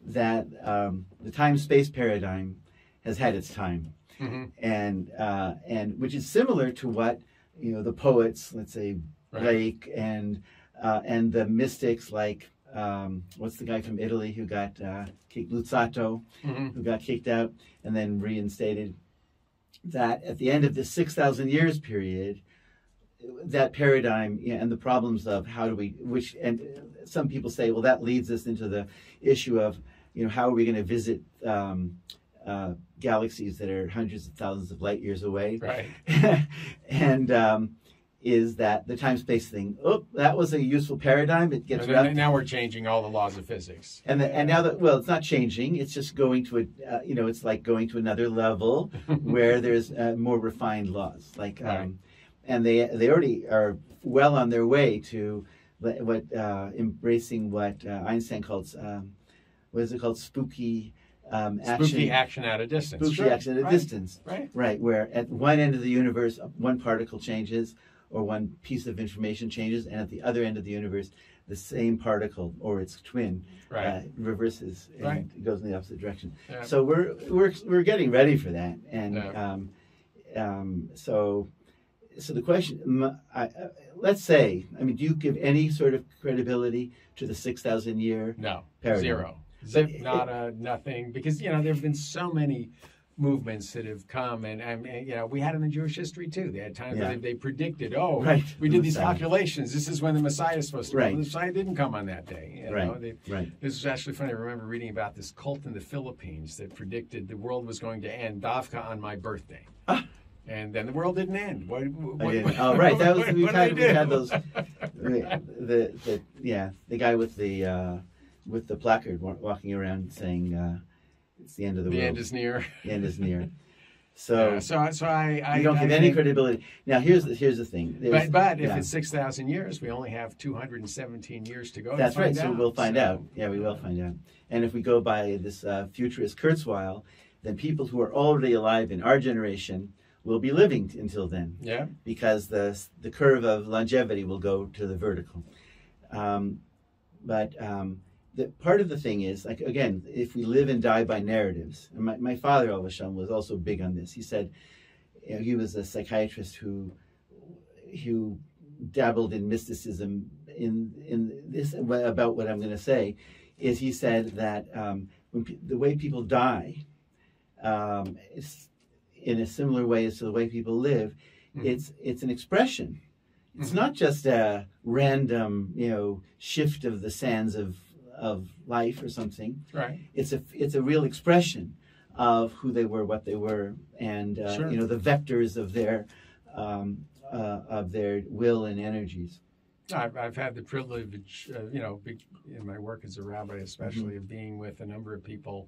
that um, the time-space paradigm has had its time, mm-hmm. and uh, and which is similar to what you know the poets, let's say Blake, right. and uh, and the mystics like um, what's the guy from Italy who got uh, kicked, Luzzatto, mm-hmm. who got kicked out and then reinstated. That at the end of this six thousand years period, that paradigm you know, and the problems of how do we, which and some people say, well, that leads us into the issue of you know how are we going to visit um, uh, galaxies that are hundreds of thousands of light years away, right? and um, is that the time-space thing? Oh, that was a useful paradigm. It gets now, now we're changing all the laws of physics. And the, and now that well, it's not changing. It's just going to a uh, you know, it's like going to another level where there's uh, more refined laws. Like, um, right. and they they already are well on their way to what uh, embracing what uh, Einstein called um, what is it called spooky. Um, action, spooky action at a distance. Spooky right. action at a right. distance. Right. Right. Where at one end of the universe, one particle changes. Or one piece of information changes, and at the other end of the universe, the same particle or its twin right. uh, reverses and right. goes in the opposite direction. Yeah. So we're we're we're getting ready for that, and yeah. um, um, so so the question, I, uh, let's say, I mean, do you give any sort of credibility to the six thousand year? No, paradigm? Zero, Zip, not a nothing, because you know there have been so many movements that have come, and I mean, you know, we had them in Jewish history too. They had times yeah. where they, they predicted, oh, right. we did the these Messiah. calculations. This is when the Messiah is supposed to come. Right. The Messiah didn't come on that day. You right. know, they, right. This is actually funny. I remember reading about this cult in the Philippines that predicted the world was going to end Dafka on my birthday. Ah. And then the world didn't end. What, what, didn't. What, oh, right. That was, we've had, we had those. right. the, the, yeah, the guy with the, uh, with the placard walking around saying, uh, it's the end of the, the world. The end is near. The end is near. So, yeah, so, so I, I you don't I, give I, any credibility. Now, here's the here's the thing. There's, but but yeah. if it's six thousand years, we only have two hundred and seventeen years to go. That's to find right. out. So we'll find so, out. Yeah, we will find out. And if we go by this uh, futurist Kurzweil, then people who are already alive in our generation will be living until then. Yeah. Because the the curve of longevity will go to the vertical. Um, but. Um, The, part of the thing is, like again, if we live and die by narratives, and my, my father, Al Vashon, was also big on this. He said, you know, he was a psychiatrist who who dabbled in mysticism. In in this about what I'm going to say is, he said that um, when pe the way people die, um, is in a similar way as to the way people live, mm-hmm. it's it's an expression. It's mm-hmm. not just a random, you know, shift of the sands of of life or something. Right. It's a it's a real expression of who they were, what they were, and uh, sure. you know the vectors of their um, uh, of their will and energies. I've, I've had the privilege, uh, you know, in my work as a rabbi, especially mm-hmm. of being with a number of people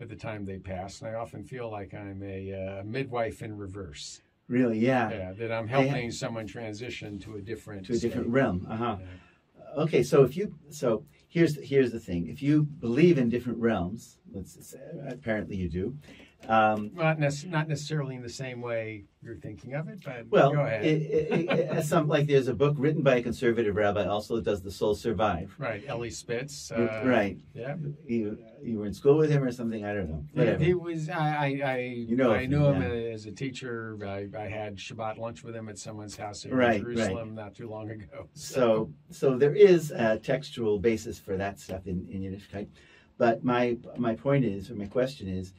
at the time they passed, and I often feel like I'm a uh, midwife in reverse. Really? Yeah. Yeah. That I'm helping someone transition to a different to a different state. realm. Uh huh. Yeah. Okay. So if you so. Here's, here's the thing. If you believe in different realms, let's say, apparently you do. Um, not, nec not necessarily in the same way you're thinking of it, but well, go ahead. It, it, it, some, like there's a book written by a conservative rabbi also that does The Soul Survive. Right, Ellie Spitz. Uh, right. Yeah. You, you were in school with him or something? I don't know. Whatever. He was, I, I, I, you know I him, knew him yeah. as a teacher. I, I had Shabbat lunch with him at someone's house here right, in Jerusalem right. not too long ago. So. so so there is a textual basis for that stuff in, in Yiddishkeit. But my, my point is, or my question is,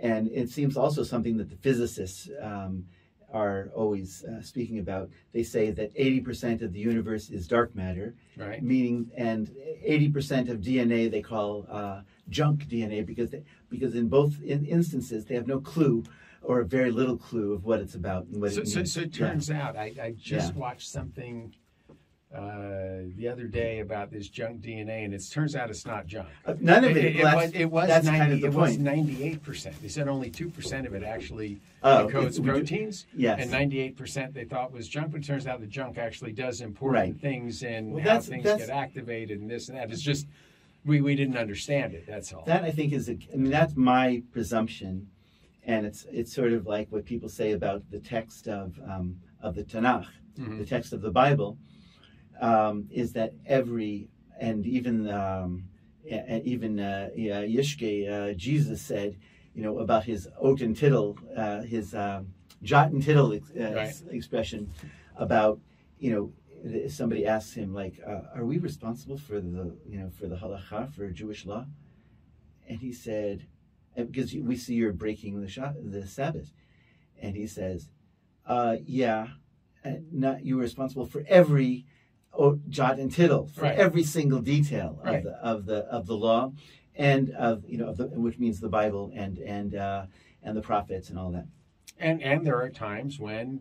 and it seems also something that the physicists um, are always uh, speaking about. They say that eighty percent of the universe is dark matter, right. meaning, and eighty percent of D N A they call uh, junk D N A because they, because in both in instances they have no clue or very little clue of what it's about. And what so, it so, so it turns yeah. out I, I just yeah. watched something uh the other day about this junk D N A, and it turns out it's not junk. Uh, none of it. It, it, well, it was. That's ninety, kind of the it point. was ninety-eight percent. They said only two percent of it actually oh, encodes it, proteins. Do, yes. And ninety-eight percent they thought was junk, but it turns out the junk actually does important right. things and well, how things get activated and this and that. It's just we we didn't understand it. That's all. That I think is. A, I mean, that's my presumption, and it's it's sort of like what people say about the text of um, of the Tanakh, mm-hmm. the text of the Bible. Um, is that every, and even um, And even uh, yeah, Yishke, uh, Jesus said, you know, about his oat and tittle, uh, his um, jot and tittle ex uh, right. expression about, you know, if somebody asks him, like, uh, are we responsible for the, you know, for the halakha, for Jewish law? And he said, because we see you're breaking the, Shabbat, the Sabbath. And he says, uh, yeah, not you were responsible for every oh, jot and tittle, for right. every single detail right. of, the, of the of the law, and of you know, of the, which means the Bible and and uh, and the prophets and all that. And and there are times when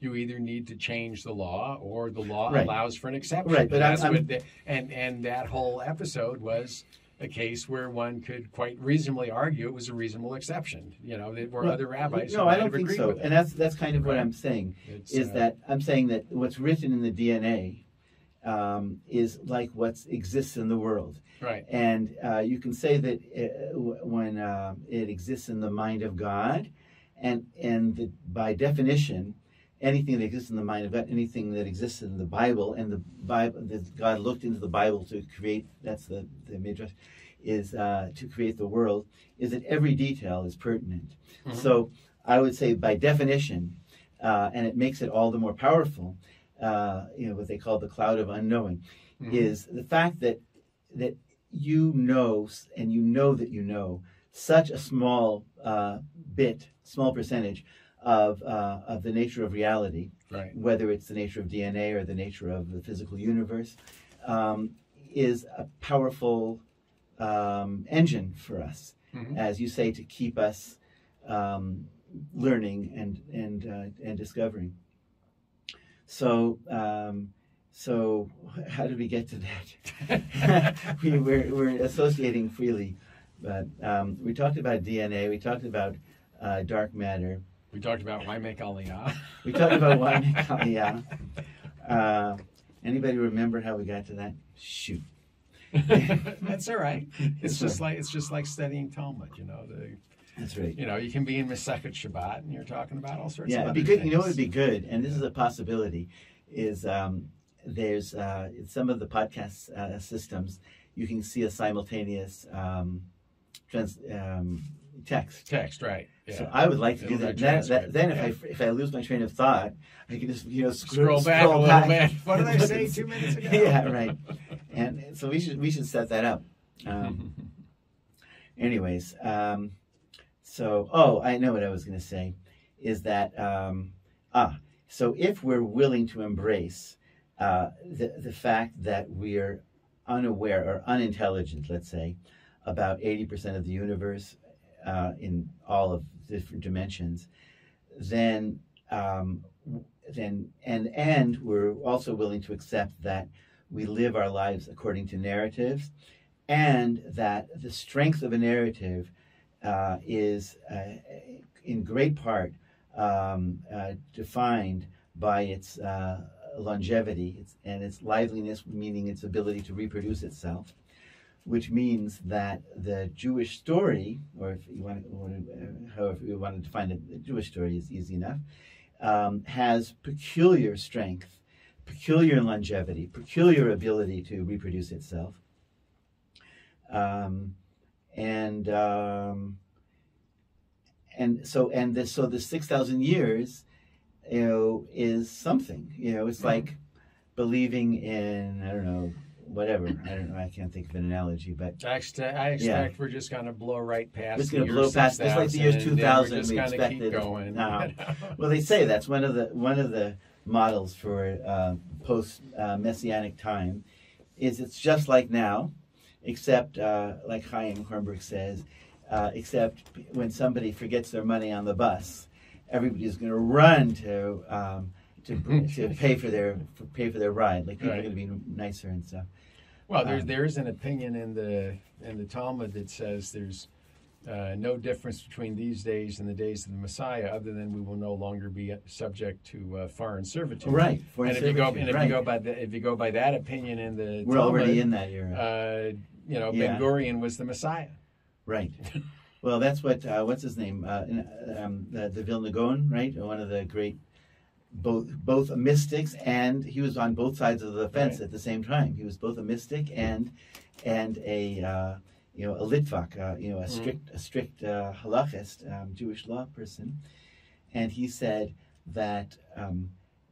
you either need to change the law or the law right. allows for an exception. Right, but that's I'm, what the, and and that whole episode was a case where one could quite reasonably argue it was a reasonable exception, you know, that were well, other rabbis. No, I don't think so. And that's that's kind of right. what I'm saying. It's, is uh, that I'm saying that what's written in the D N A um, is like what exists in the world. Right. And uh, you can say that it, when uh, it exists in the mind of God, and and the, by definition, anything that exists in the mind of God, anything that exists in the Bible, and the Bible, that God looked into the Bible to create, that's the, the midrash, is uh, to create the world, is that every detail is pertinent. Mm-hmm. So I would say by definition, uh, and it makes it all the more powerful, uh, you know, what they call the cloud of unknowing, mm-hmm. is the fact that, that you know, and you know that you know, such a small uh, bit, small percentage, of uh, of the nature of reality, right. whether it's the nature of D N A or the nature of the physical universe, um, is a powerful um, engine for us, mm-hmm. as you say, to keep us um, learning and and uh, and discovering. So um, so how did we get to that? we we're, we're associating freely, but um, we talked about D N A. We talked about uh, dark matter. We talked about why make Aliyah. We talked about why make Aliyah. Uh, anybody remember how we got to that? Shoot. That's all right. It's That's just right. like it's just like studying Talmud, you know. The, That's right. You know, you can be in Masechet Shabbat and you're talking about all sorts. Yeah, of it'd be good. You know, what would be good, and this yeah. is a possibility. Is um, there's uh, in some of the podcast uh, systems you can see a simultaneous um, trans. Um, Text, text, right? Yeah. So I would like to It'll do that. Then, that, then yeah. if I if I lose my train of thought, I can just you know scroll, scroll back, scroll a back. Little bit. What did I say two minutes ago? Yeah, right. And so we should we should set that up. Um, anyways, um, so oh, I know what I was going to say is that um, ah, so if we're willing to embrace uh, the the fact that we're unaware or unintelligent, let's say, about eighty percent of the universe. Uh, in all of the different dimensions, then, um, then, and and we're also willing to accept that we live our lives according to narratives, and that the strength of a narrative uh, is, uh, in great part, um, uh, defined by its uh, longevity its, and its liveliness, meaning its ability to reproduce itself. Which means that the Jewish story, or if you want to, however you want to define it, the Jewish story is easy enough, um, has peculiar strength, peculiar longevity, peculiar ability to reproduce itself. Um, and um, and so and this so the six thousand years, you know, is something. You know, it's like believing in I don't know. Whatever, I don't know. I can't think of an analogy, but I expect, I expect yeah. we're just going to blow right past. We're just going to blow past, just like the year two thousand. We expected. Going, no. you know? Well, they say that's one of the one of the models for uh, post uh, messianic time, is it's just like now, except uh, like Chaim Kornberg says, uh, except when somebody forgets their money on the bus, everybody's going to run to. Um, To, to pay for their for pay for their ride, like people right. are going to be nicer and stuff. Well, there's um, there's an opinion in the in the Talmud that says there's uh, no difference between these days and the days of the Messiah, other than we will no longer be subject to uh, foreign servitude. Right. Foreign and if servitude, you go and if right. you go by the, if you go by that opinion in the we're Talmud, already in that era. Uh, you know, yeah. Ben Gurion was the Messiah. Right. Well, that's what uh, what's his name? Uh, um, the, the Vilna Gaon, right? One of the great. both both a mystic, and he was on both sides of the fence right. at the same time. He was both a mystic and and a uh, you know a Litvak, uh, you know a strict mm. a strict uh, halachist, um, Jewish law person, and he said that um,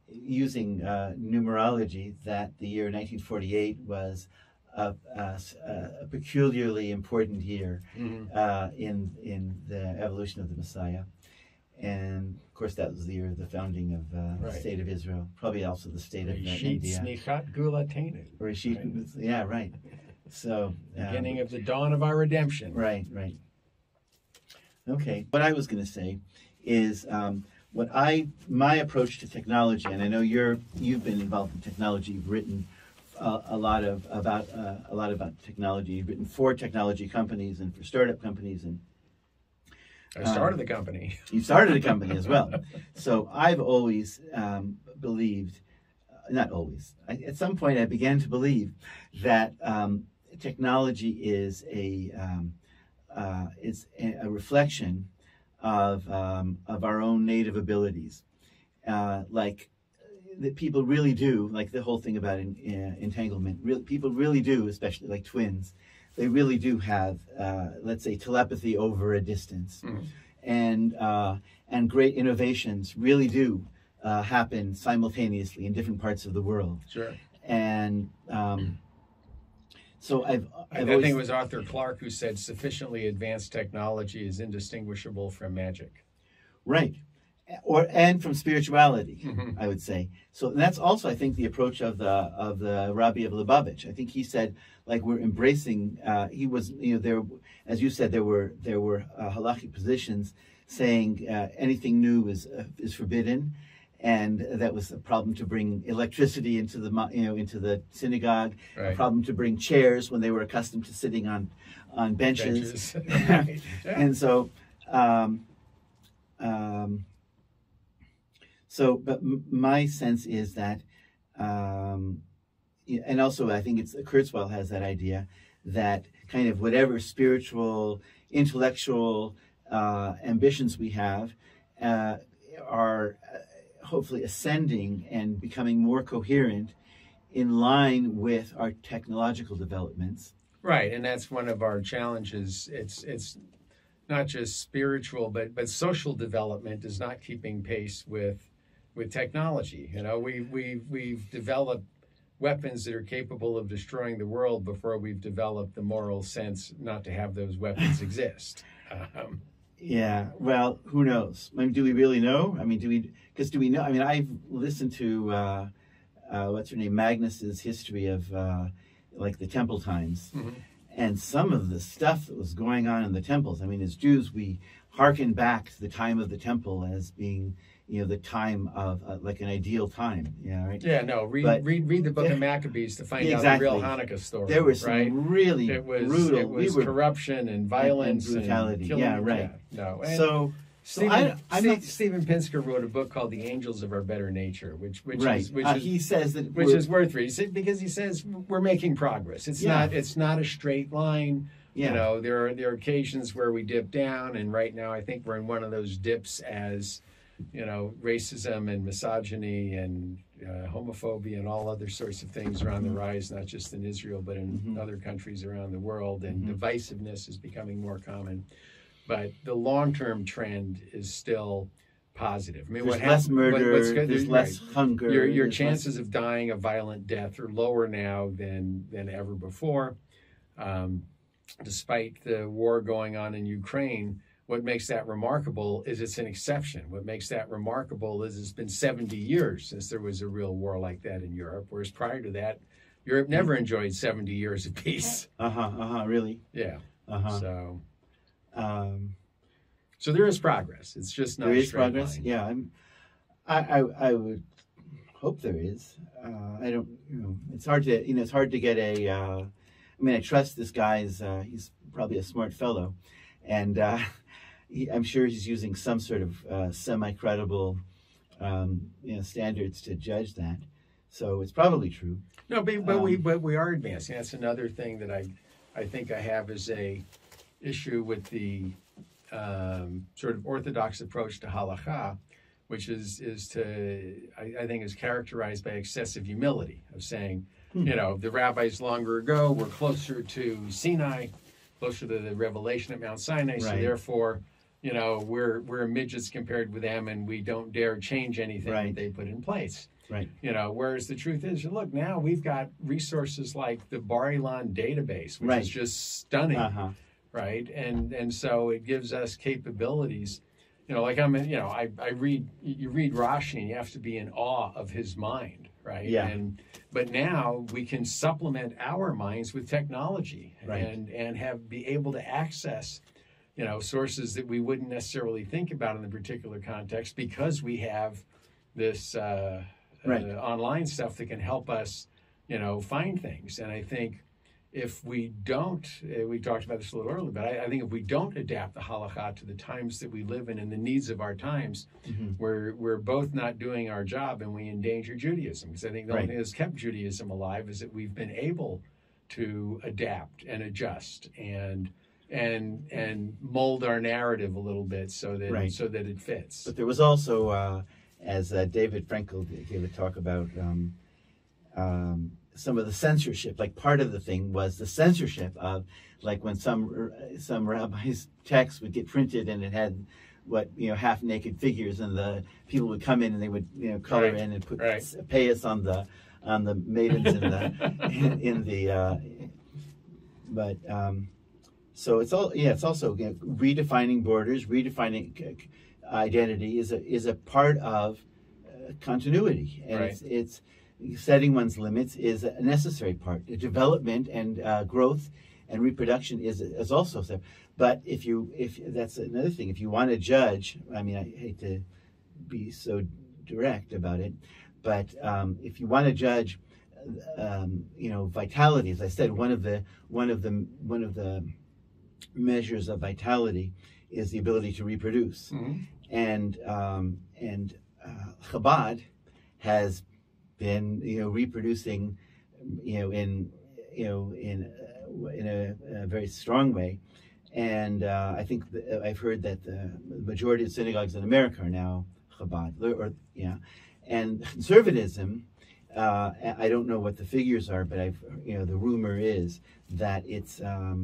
using uh, numerology that the year nineteen forty-eight was a, a, a peculiarly important year mm. uh, in in the evolution of the Messiah. And of course, that was the year of the founding of uh, right. the state of Israel, probably also the state of Rishit India. Snichat Gulatenu. Rishit, right. yeah, right. So um, beginning of the dawn of our redemption. Right, right. Okay, what I was going to say is um, what I my approach to technology, and I know you're you've been involved in technology. You've written a, a lot of about uh, a lot about technology. You've written for technology companies and for startup companies and. I started um, the company. You started a company as well. So I've always um, believed, uh, not always, I, at some point I began to believe that um, technology is a um, uh, is a, a reflection of, um, of our own native abilities. Uh, like that people really do, like the whole thing about in, uh, entanglement, really, people really do, especially like twins, they really do have, uh, let's say, telepathy over a distance. Mm. And, uh, and great innovations really do uh, happen simultaneously in different parts of the world. Sure. And um, so I've, I've I, I think it was Arthur Clarke who said, sufficiently advanced technology is indistinguishable from magic. Right. Or, and from spirituality, mm-hmm. I would say. So and that's also, I think, the approach of the of the Rabbi of Lubavitch. I think he said, like, we're embracing. Uh, he was, you know, there, as you said, there were there were uh, halachic positions saying uh, anything new is uh, is forbidden, and that was a problem to bring electricity into the you know into the synagogue. Right. A problem to bring chairs when they were accustomed to sitting on on benches. benches. Right. Yeah. And so. Um, um, So, but my sense is that, um, and also I think it's Kurzweil has that idea that kind of whatever spiritual, intellectual uh, ambitions we have uh, are hopefully ascending and becoming more coherent in line with our technological developments. Right, and that's one of our challenges. It's it's not just spiritual, but but social development is not keeping pace with. with technology. You know, we, we, we've developed weapons that are capable of destroying the world before we've developed the moral sense not to have those weapons exist. Um, yeah, well, who knows? I mean, do we really know? I mean, do we, because do we know? I mean, I've listened to, uh, uh, what's her name, Magnus's history of, uh, like, the temple times. Mm-hmm. And some of the stuff that was going on in the temples. I mean, as Jews, we hearken back to the time of the temple as being, you know, the time of uh, like an ideal time. Yeah, right. Yeah, no. Read but, read read the Book yeah, of Maccabees to find exactly. out the real Hanukkah story. There was some right? really it was, brutal. It was we corruption were, and violence and brutality. And killing, yeah, right. Yeah, no. And so, Stephen, so I, I'm not, Stephen Pinsker wrote a book called "The Angels of Our Better Nature," which which right. is which uh, is, he says that which is worth reading because he says we're making progress. It's yeah. not it's not a straight line. Yeah. You know, there are there are occasions where we dip down, and right now I think we're in one of those dips as. You know, racism and misogyny and uh, homophobia and all other sorts of things are on the rise, not just in Israel, but in mm-hmm. other countries around the world. And mm-hmm. divisiveness is becoming more common. But the long-term trend is still positive. I mean, there's what less murder, what, what's good, there's, there's less right, hunger. Your, your chances less... of dying a violent death are lower now than, than ever before. Um, despite the war going on in Ukraine, what makes that remarkable is it's an exception. What makes that remarkable is it's been seventy years since there was a real war like that in Europe, whereas prior to that, Europe never enjoyed seventy years of peace. Uh-huh, uh-huh, really? Yeah. Uh-huh. So, um, so there is progress. It's just not a straight line. There is progress, yeah. I'm, I, I, I would hope there is. Uh, I don't, you know, it's hard to, you know, it's hard to get a, uh, I mean, I trust this guy's, uh, he's probably a smart fellow, and, uh, He, I'm sure he's using some sort of uh, semi-credible um, you know, standards to judge that, so it's probably true. No, but, but um, we but we are advancing. That's another thing that I I think I have is a issue with the um, sort of orthodox approach to halakha, which is is to I, I think is characterized by excessive humility of saying, mm-hmm. you know, the rabbis longer ago were closer to Sinai, closer to the revelation at Mount Sinai, right. so therefore, you know, we're we're midgets compared with them, and we don't dare change anything right. that they put in place. Right. You know, whereas the truth is, look, now we've got resources like the Bar Ilan database, which right. is just stunning, uh-huh. right? And and so it gives us capabilities. You know, like I'm, in, you know, I I read you read Rashi, and you have to be in awe of his mind, right? Yeah. And but now we can supplement our minds with technology, right. and and have be able to access. You know, sources that we wouldn't necessarily think about in the particular context because we have this uh, right. uh, online stuff that can help us, you know, find things. And I think if we don't, uh, we talked about this a little earlier, but I, I think if we don't adapt the halakha to the times that we live in and the needs of our times, mm-hmm. we're, we're both not doing our job and we endanger Judaism. Because I think the right. only thing that's kept Judaism alive is that we've been able to adapt and adjust and and and mold our narrative a little bit so that right. so that it fits. But there was also, uh, as uh, David Frankel gave a talk about, um, um, some of the censorship. Like part of the thing was the censorship of, like when some some rabbi's texts would get printed and it had what you know half naked figures, and the people would come in and they would you know color right. in and put right. payas on the on the maidens in the in, in the. Uh, but. Um, So it's all yeah. It's also you know, redefining borders, redefining identity is a is a part of uh, continuity, and right. it's, it's setting one's limits is a necessary part. Development and uh, growth and reproduction is is also set. But if you if that's another thing, if you want to judge, I mean, I hate to be so direct about it, but um, if you want to judge, um, you know, vitality, as I said, one of the one of the one of the measures of vitality is the ability to reproduce, mm-hmm. and um, and uh, Chabad has been you know reproducing you know in you know in uh, in a, a very strong way, and uh, I think the, I've heard that the majority of synagogues in America are now Chabad, or, or yeah, and conservatism. Uh, I don't know what the figures are, but I've you know the rumor is that it's. Um,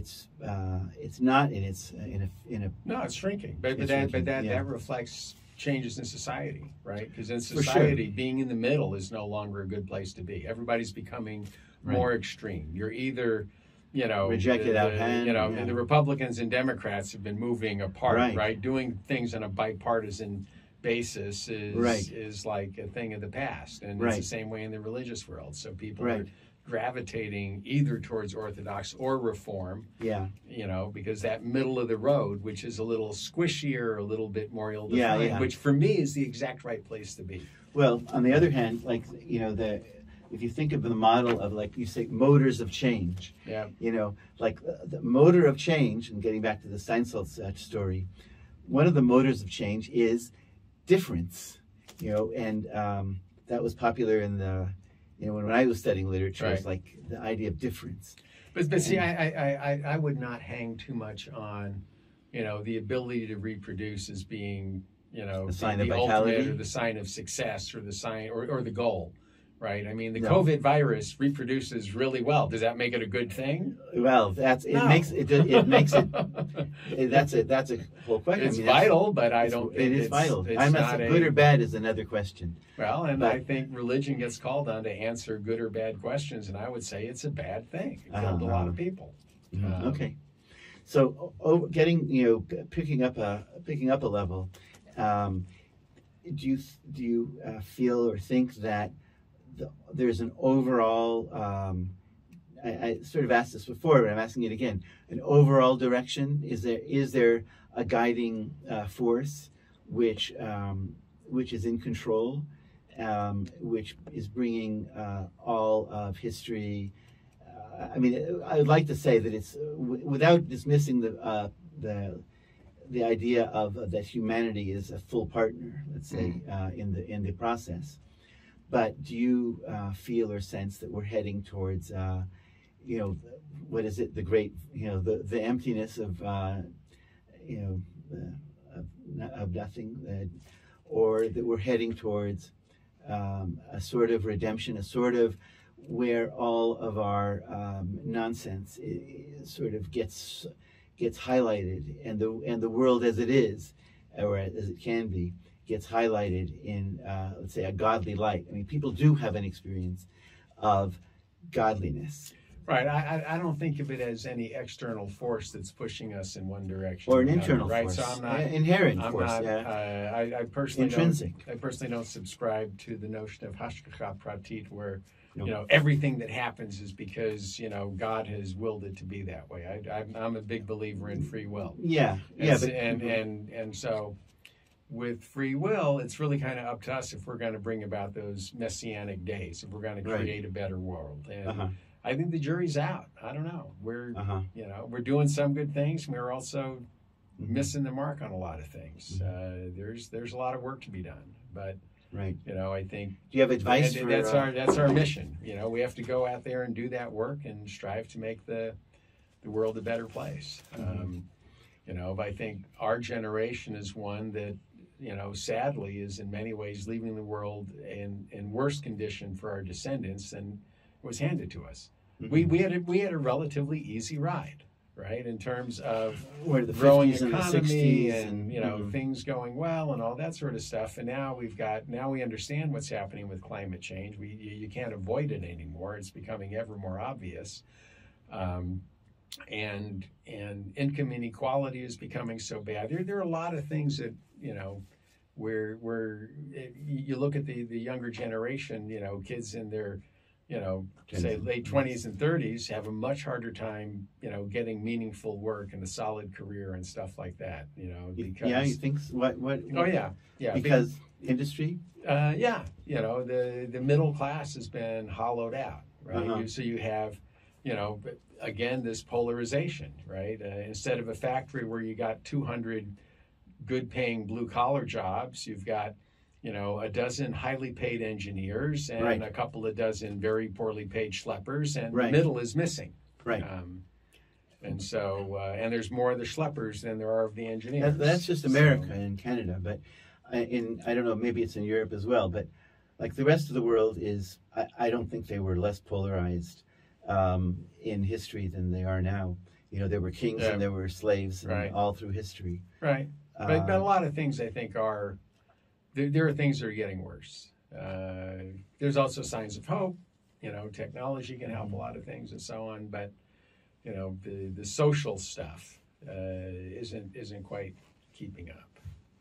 It's uh, it's not in its uh, in a in a no, it's shrinking. But, it's but that shrinking, but that, yeah. that reflects changes in society, right? Because in society, sure. being in the middle is no longer a good place to be. Everybody's becoming right. more extreme. You're either, you know, rejected the, out, the, and, you know, yeah. the Republicans and Democrats have been moving apart, right? right? Doing things on a bipartisan basis is right. is like a thing of the past, and right. it's the same way in the religious world. So people right. are gravitating either towards Orthodox or Reform, yeah, you know, because that middle of the road, which is a little squishier, a little bit more ill-defined, yeah, yeah. which for me is the exact right place to be. Well, on the other hand, like you know, the if you think of the model of like you say motors of change, yeah, you know, like the motor of change, and getting back to the Steinsaltz story, one of the motors of change is difference, you know, and um, that was popular in the. You know, when, when I was studying literature, right. it was like the idea of difference. But, but see, I, I, I, I would not hang too much on, you know, the ability to reproduce as being, you know, the, sign the, of the ultimate or the sign of success or the sign or, or the goal, right? I mean, the no. COVID virus reproduces really well. Does that make it a good thing? Well, that's it no. makes it. It makes it. That's it. That's a whole question. It's I mean, vital, but I don't. It, it is it's, vital. It's I'm not a, good or bad is another question. Well, and but, I think religion gets called on to answer good or bad questions, and I would say it's a bad thing. It killed uh, a lot of people. Mm-hmm. um, okay, so oh, getting you know picking up a picking up a level. Um, do you do you uh, feel or think that? The, there's an overall, um, I, I sort of asked this before, but I'm asking it again, an overall direction? Is there is there a guiding uh, force which um, which is in control, um, which is bringing uh, all of history? Uh, I mean, I would like to say that it's, w without dismissing the, uh, the the idea of uh, that humanity is a full partner, let's say, uh, in the in the process. But do you uh, feel or sense that we're heading towards, uh, you know, what is it? The great, you know, the, the emptiness of, uh, you know, uh, of, of nothing, uh, or that we're heading towards um, a sort of redemption, a sort of where all of our um, nonsense is, sort of gets gets highlighted, and the and the world as it is, or as it can be, gets highlighted in uh, let's say a godly light. I mean, people do have an experience of godliness. Right. I, I don't think of it as any external force that's pushing us in one direction or an internal force. Right. So I'm not inherent force. I personally don't. I personally don't subscribe to the notion of hashgacha pratit, where you know everything that happens is because you know God has willed it to be that way. I, I'm, I'm a big believer in free will. Yeah. Yeah. But, and and and so. With free will, it's really kind of up to us if we're going to bring about those messianic days, if we're going to create right. a better world. And uh-huh. I think the jury's out. I don't know. We're, uh-huh. you know, we're doing some good things. We're also mm-hmm. missing the mark on a lot of things. Mm-hmm. uh, there's there's a lot of work to be done. But right, you know, I think. Do you have advice? And, for, that's uh... our that's our mission. You know, we have to go out there and do that work and strive to make the the world a better place. Mm-hmm. Um, you know, but I think our generation is one that. You know, sadly, is in many ways leaving the world in, in worse condition for our descendants than was handed to us. Mm-hmm. We we had a, we had a relatively easy ride, right, in terms of where the growing economy and, and you know mm-hmm. things going well and all that sort of stuff. And now we've got now we understand what's happening with climate change. We you, you can't avoid it anymore. It's becoming ever more obvious. Um, and and income inequality is becoming so bad. There there are a lot of things that you know. Where where you look at the, the younger generation, you know, kids in their, you know, say late twenties and thirties have a much harder time, you know, getting meaningful work and a solid career and stuff like that, you know. Because, yeah, you think so? What, what? Oh yeah, yeah. Because, because industry. Uh, yeah, you know, the the middle class has been hollowed out, right? Uh-huh. you, so you have, you know, again this polarization, right? Uh, instead of a factory where you got two hundred. Good-paying blue-collar jobs. You've got, you know, a dozen highly paid engineers and right. a couple of dozen very poorly paid schleppers, and right. the middle is missing. Right. Um, and so, uh, and there's more of the schleppers than there are of the engineers. That, that's just America so, and Canada, but in I don't know, maybe it's in Europe as well. But like the rest of the world is, I, I don't think they were less polarized um, in history than they are now. You know, there were kings yeah. and there were slaves right. and all through history. Right. But, but a lot of things I think are, there, there are things that are getting worse. Uh, there's also signs of hope, you know, technology can help a lot of things and so on, but, you know, the, the social stuff uh, isn't isn't quite keeping up.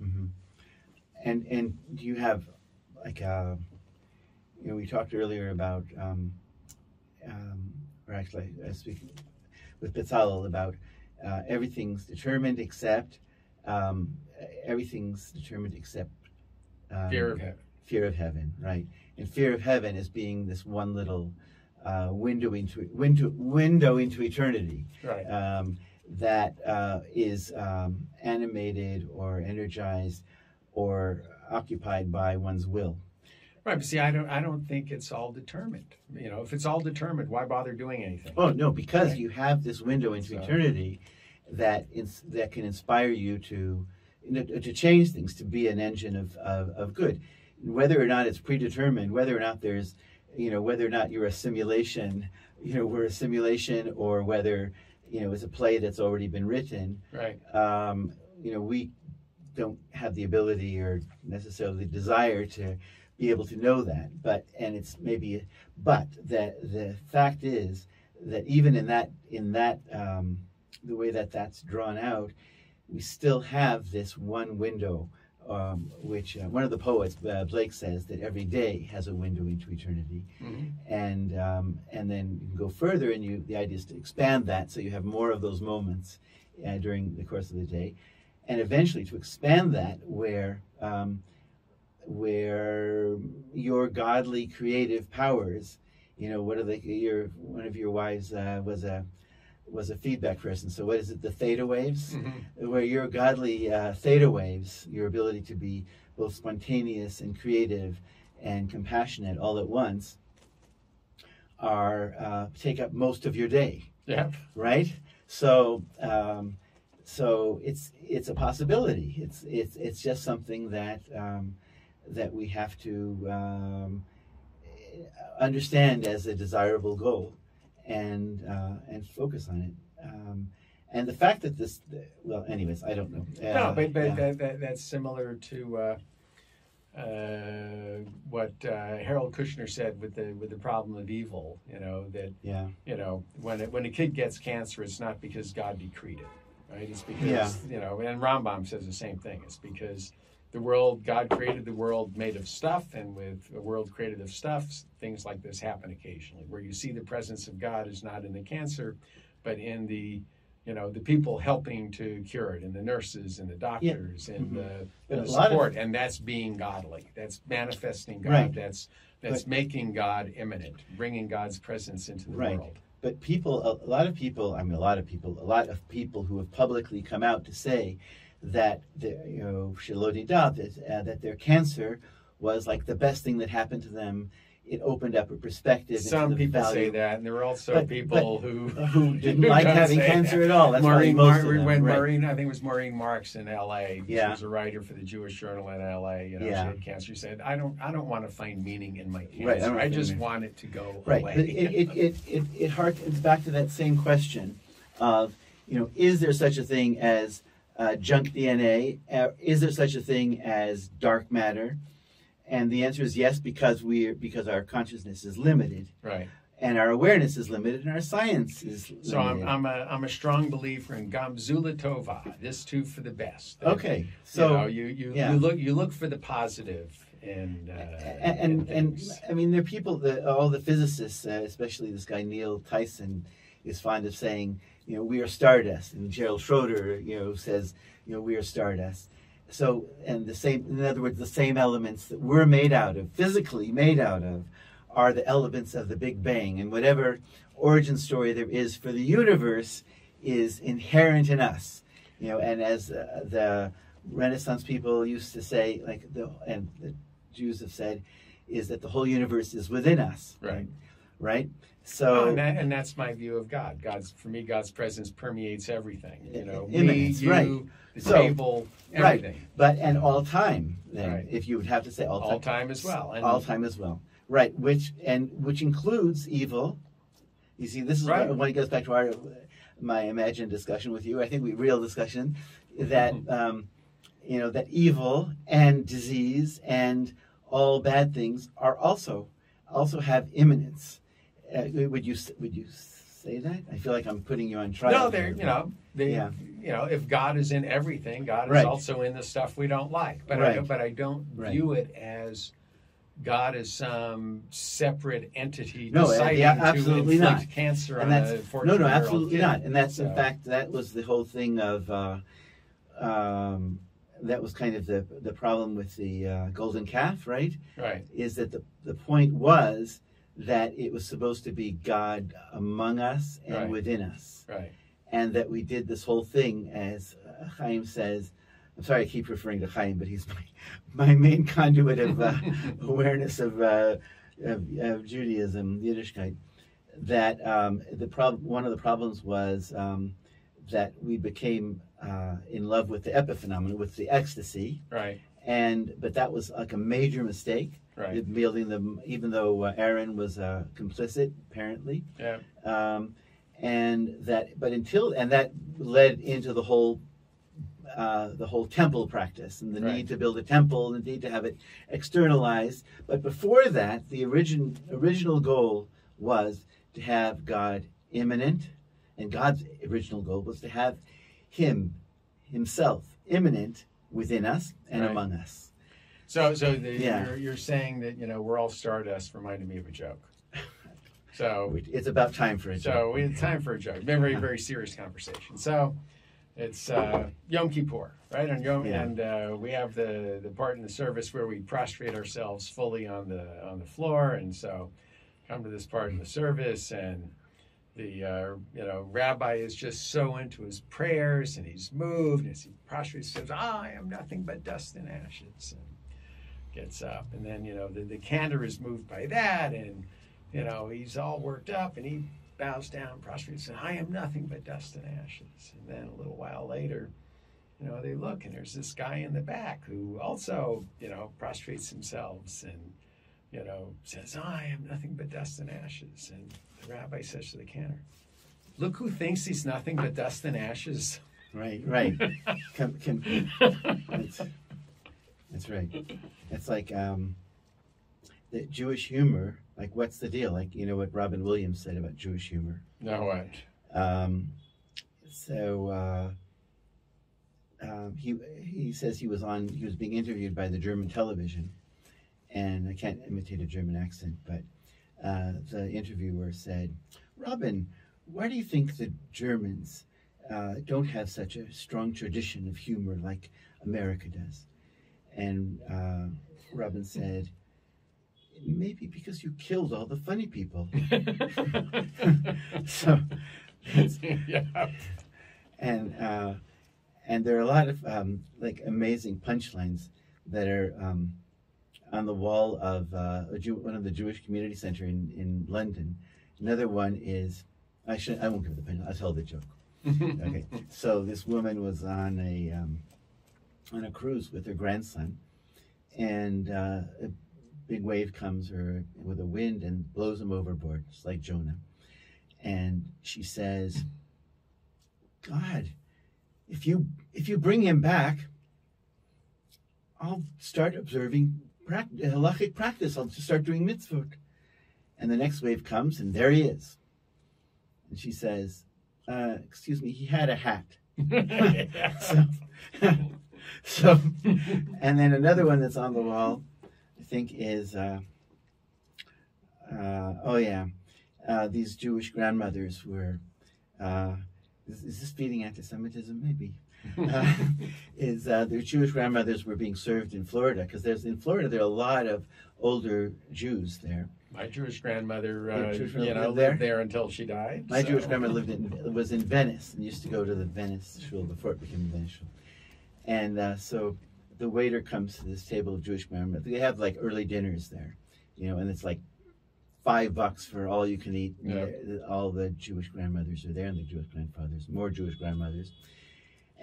Mm-hmm. And and do you have, like, a, you know, we talked earlier about, um, um, or actually I was speaking with Bezalel about uh, everything's determined except Um, everything's determined except um, fear of heaven. Fear of heaven, right? And fear of heaven is being this one little uh, window into window window into eternity, right? Um, that uh, is um, animated or energized or occupied by one's will, right? But see, I don't, I don't think it's all determined. You know, if it's all determined, why bother doing anything? Oh no, because right. you have this window into so. eternity. That ins that can inspire you to you know, to change things, to be an engine of, of of good, whether or not it's predetermined, whether or not there's you know whether or not you're a simulation, you know we're a simulation, or whether you know it's a play that's already been written. Right. Um, you know we don't have the ability or necessarily desire to be able to know that, but and it's maybe but the the fact is that even in that in that um, the way that that's drawn out, we still have this one window, um, which uh, one of the poets, uh, Blake, says that every day has a window into eternity, mm-hmm. and um, and then you can go further, and you the idea is to expand that so you have more of those moments uh, during the course of the day, and eventually to expand that where um, where your godly creative powers, you know, what are the your one of your wives uh, was a was a feedback person. So what is it? The theta waves, mm-hmm. where your godly uh, theta waves, your ability to be both spontaneous and creative and compassionate all at once, are uh, take up most of your day. Yeah. Right. So um, So it's it's a possibility. It's it's it's just something that um, that we have to um, understand as a desirable goal, and uh, and focus on it. Um, and the fact that this, well, anyways, I don't know. Uh, no, but, but yeah. that, that that's similar to uh, uh, what uh, Harold Kushner said with the with the problem of evil. You know that. Yeah. You know, when it, when a kid gets cancer, it's not because God decreed it. Right? It's because, yeah. you know, and Rambam says the same thing. It's because the world, God created the world made of stuff, and with a world created of stuff, things like this happen occasionally, where you see the presence of God is not in the cancer, but in the, you know, the people helping to cure it, and the nurses and the doctors yeah. and, mm-hmm. the, and the support, of... and that's being godly. That's manifesting God. Right. That's that's but... making God immanent, bringing God's presence into the right. world. But people, a lot of people, I mean, a lot of people, a lot of people who have publicly come out to say that, you know, Shalodidah, that, uh, that their cancer was like the best thing that happened to them. It opened up a perspective. Some people value. say that, and there were also but, people but, who who didn't who like having cancer that. at all. That's Maureen, most Maureen, of them, when right? Maureen, I think it was Maureen Marks in L A. Yeah. She was a writer for the Jewish Journal in L A. You know, yeah. she had cancer. She said, "I don't, I don't want to find meaning in my cancer. Right, I, I just meaning. want it to go right. away." Right. It it it it, it harkens back to that same question of, you know, is there such a thing as uh, junk D N A? Uh, is there such a thing as dark matter? And the answer is yes, because we because our consciousness is limited, right? And our awareness is limited, and our science is limited. So I'm I'm a I'm a strong believer in Gamzula Tova, this too for the best. Okay, so you know, you, you, yeah. you look you look for the positive, and uh, and and, and I mean there are people that all the physicists, uh, especially this guy Neil Tyson, is fond of saying, you know, we are stardust, and Gerald Schroeder, you know, says, you know, we are stardust. So, and the same, in other words, the same elements that we're made out of, physically made out of, are the elements of the Big Bang. And whatever origin story there is for the universe is inherent in us. You know, and as uh, the Renaissance people used to say, like, the, and the Jews have said, is that the whole universe is within us. Right. Right? right? So, and, that, and that's my view of God. God's, for me, God's presence permeates everything. You know, we, you, right. the so, table, everything. Right. But and all time, then, right. if you would have to say all time, all time as well, and all time as well, right? Which and which includes evil. You see, this is right. when it goes back to our my imagined discussion with you. I think we real discussion that mm-hmm. um, you know that evil and disease and all bad things are also also have imminence. Uh, would you would you say that? I feel like I'm putting you on trial. No, they're you know, they, yeah. you know, if God is in everything, God is right. also in the stuff we don't like. But right. I, but I don't right. view it as God is some separate entity no, deciding yeah, absolutely to inflict not. cancer and on that's, a fourteen-year-old No, no, absolutely kid. not. And that's so. in fact that was the whole thing of uh, um, that was kind of the the problem with the uh, golden calf, right? Right. Is that the the point was. that it was supposed to be God among us and right. within us. Right. And that we did this whole thing, as uh, Chaim says, I'm sorry I keep referring to Chaim, but he's my, my main conduit of uh, awareness of, uh, of, of Judaism, Yiddishkeit, that um, the prob one of the problems was um, that we became uh, in love with the epiphenomenon, with the ecstasy. Right. And, but that was like a major mistake. Right. Building them, even though uh, Aaron was uh, complicit, apparently. Yeah. Um, and that, but until, and that led into the whole, uh, the whole temple practice and the right. need to build a temple and the need to have it externalized. But before that, the origin original goal was to have God immanent, and God's original goal was to have Him, Himself, immanent within us and right. among us. So, so the, yeah. you're, you're saying that, you know, we're all stardust, reminded me of a joke. So it's about time for a joke. So it's time for a joke. Very, very serious conversation. So it's uh, Yom Kippur, right? And, Yom, yeah. and uh, we have the, the part in the service where we prostrate ourselves fully on the, on the floor. And so come to this part in the service, and the, uh, you know, rabbi is just so into his prayers, and he's moved, and as he prostrates, he says, "Ah, I am nothing but dust and ashes." And gets up, and then, you know, the, the candor is moved by that, and, you know, he's all worked up, and he bows down, prostrates, and I am nothing but dust and ashes. And then a little while later, you know, they look, and there's this guy in the back who also, you know, prostrates themselves and, you know, says, oh, I am nothing but dust and ashes. And the rabbi says to the cantor, look who thinks he's nothing but dust and ashes. Right, right. can, can, that's, that's right. It's like um, the Jewish humor, like, what's the deal? Like, you know what Robin Williams said about Jewish humor? No, what? Um, so uh, um, he he says he was on, he was being interviewed by the German television. And I can't imitate a German accent, but uh, the interviewer said, Robin, why do you think the Germans uh, don't have such a strong tradition of humor like America does? And uh, Robin said, maybe because you killed all the funny people. So, that's, yeah. And, uh, and there are a lot of um, like amazing punchlines that are, um, on the wall of uh, a Jew, one of the Jewish community center in, in London. Another one is, I should I won't give the pen, I'll tell the joke. Okay, so this woman was on a um, on a cruise with her grandson, and uh, a big wave comes her with a wind and blows him overboard, just like Jonah. And she says, God, if you if you bring him back, I'll start observing Practice, halachic practice, I'll just start doing mitzvot. And the next wave comes, and there he is. And she says, uh, excuse me, he had a hat. so, so, and then another one that's on the wall, I think, is, uh, uh, oh yeah, uh, these Jewish grandmothers were, uh, is, is this feeding anti-Semitism? Maybe. uh, is uh, their Jewish grandmothers were being served in Florida, because there's in Florida there are a lot of older Jews there. My Jewish grandmother, uh, Jewish you know, lived there? lived there until she died. My so. Jewish grandmother lived in was in Venice and used to go to the Venice shul before it became the Venice shul. And uh, so the waiter comes to this table of Jewish grandmothers. They have like early dinners there, you know, and it's like five bucks for all you can eat. Yep. And all the Jewish grandmothers are there, and the Jewish grandfathers, more Jewish grandmothers.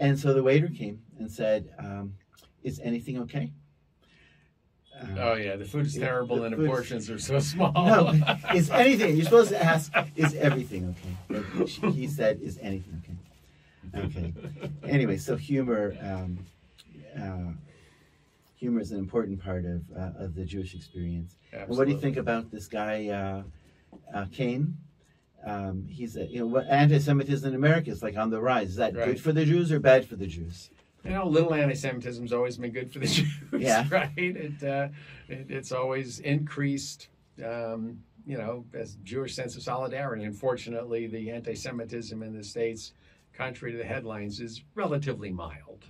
And so the waiter came and said, um, is anything okay? Um, oh, yeah, the food is terrible and the portions are so small. No, is anything, you're supposed to ask, is everything okay? Like he said, is anything okay? Okay. Anyway, so humor, um, uh, humor is an important part of, uh, of the Jewish experience. Absolutely. Well, what do you think about this guy, uh, uh, Cain? Um, he's a, you know, what anti-Semitism in America is like on the rise. Is that right. Good for the Jews or bad for the Jews? You know, little anti-Semitism's always been good for the Jews, yeah. Right? It, uh, it, it's always increased, um, you know, as Jewish sense of solidarity. Unfortunately, the anti-Semitism in the States, contrary to the headlines, is relatively mild.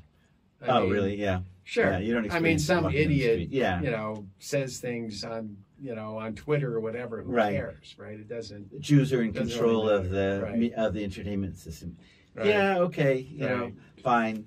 I oh, mean, really? Yeah. Sure. Yeah, you don't I mean, some idiot, yeah. you know, says things on... you know, on Twitter or whatever, who right. cares, right? It doesn't... Jews are in control really of the right. of the entertainment system. Right. Yeah, okay, you right. know, fine.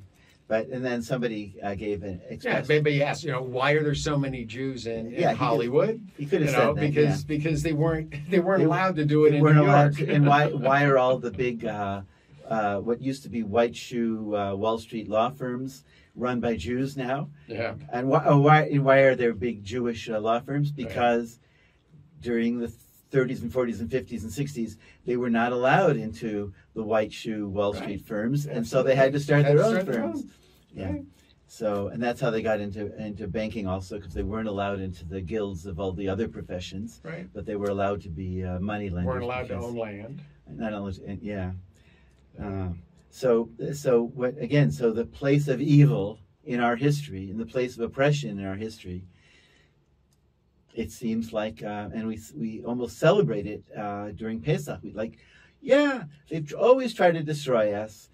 But, and then somebody uh, gave an... Yeah, maybe asked, you know, why are there so many Jews in, in yeah, Hollywood? He could have said know, that, because, yeah. because they weren't, they weren't they, allowed to do it in New York. To, and why, why are all the big, uh, uh, what used to be white shoe uh, Wall Street law firms run by Jews now? Yeah. And why oh, why why are there big Jewish uh, law firms? Because right. during the thirties and forties and fifties and sixties, they were not allowed into the white shoe Wall right. Street firms, absolutely. And so they had to start had their to own start firms. Their own. Yeah. Right. So, and that's how they got into into banking also, because they weren't allowed into the guilds of all the other professions. Right. But they were allowed to be uh, money lenders. Weren't allowed to own land. Not allowed. To, and, yeah. Uh, So, so what again? So the place of evil in our history, in the place of oppression in our history, it seems like, uh, and we we almost celebrate it uh, during Pesach. We like, yeah, they've always tried to destroy us,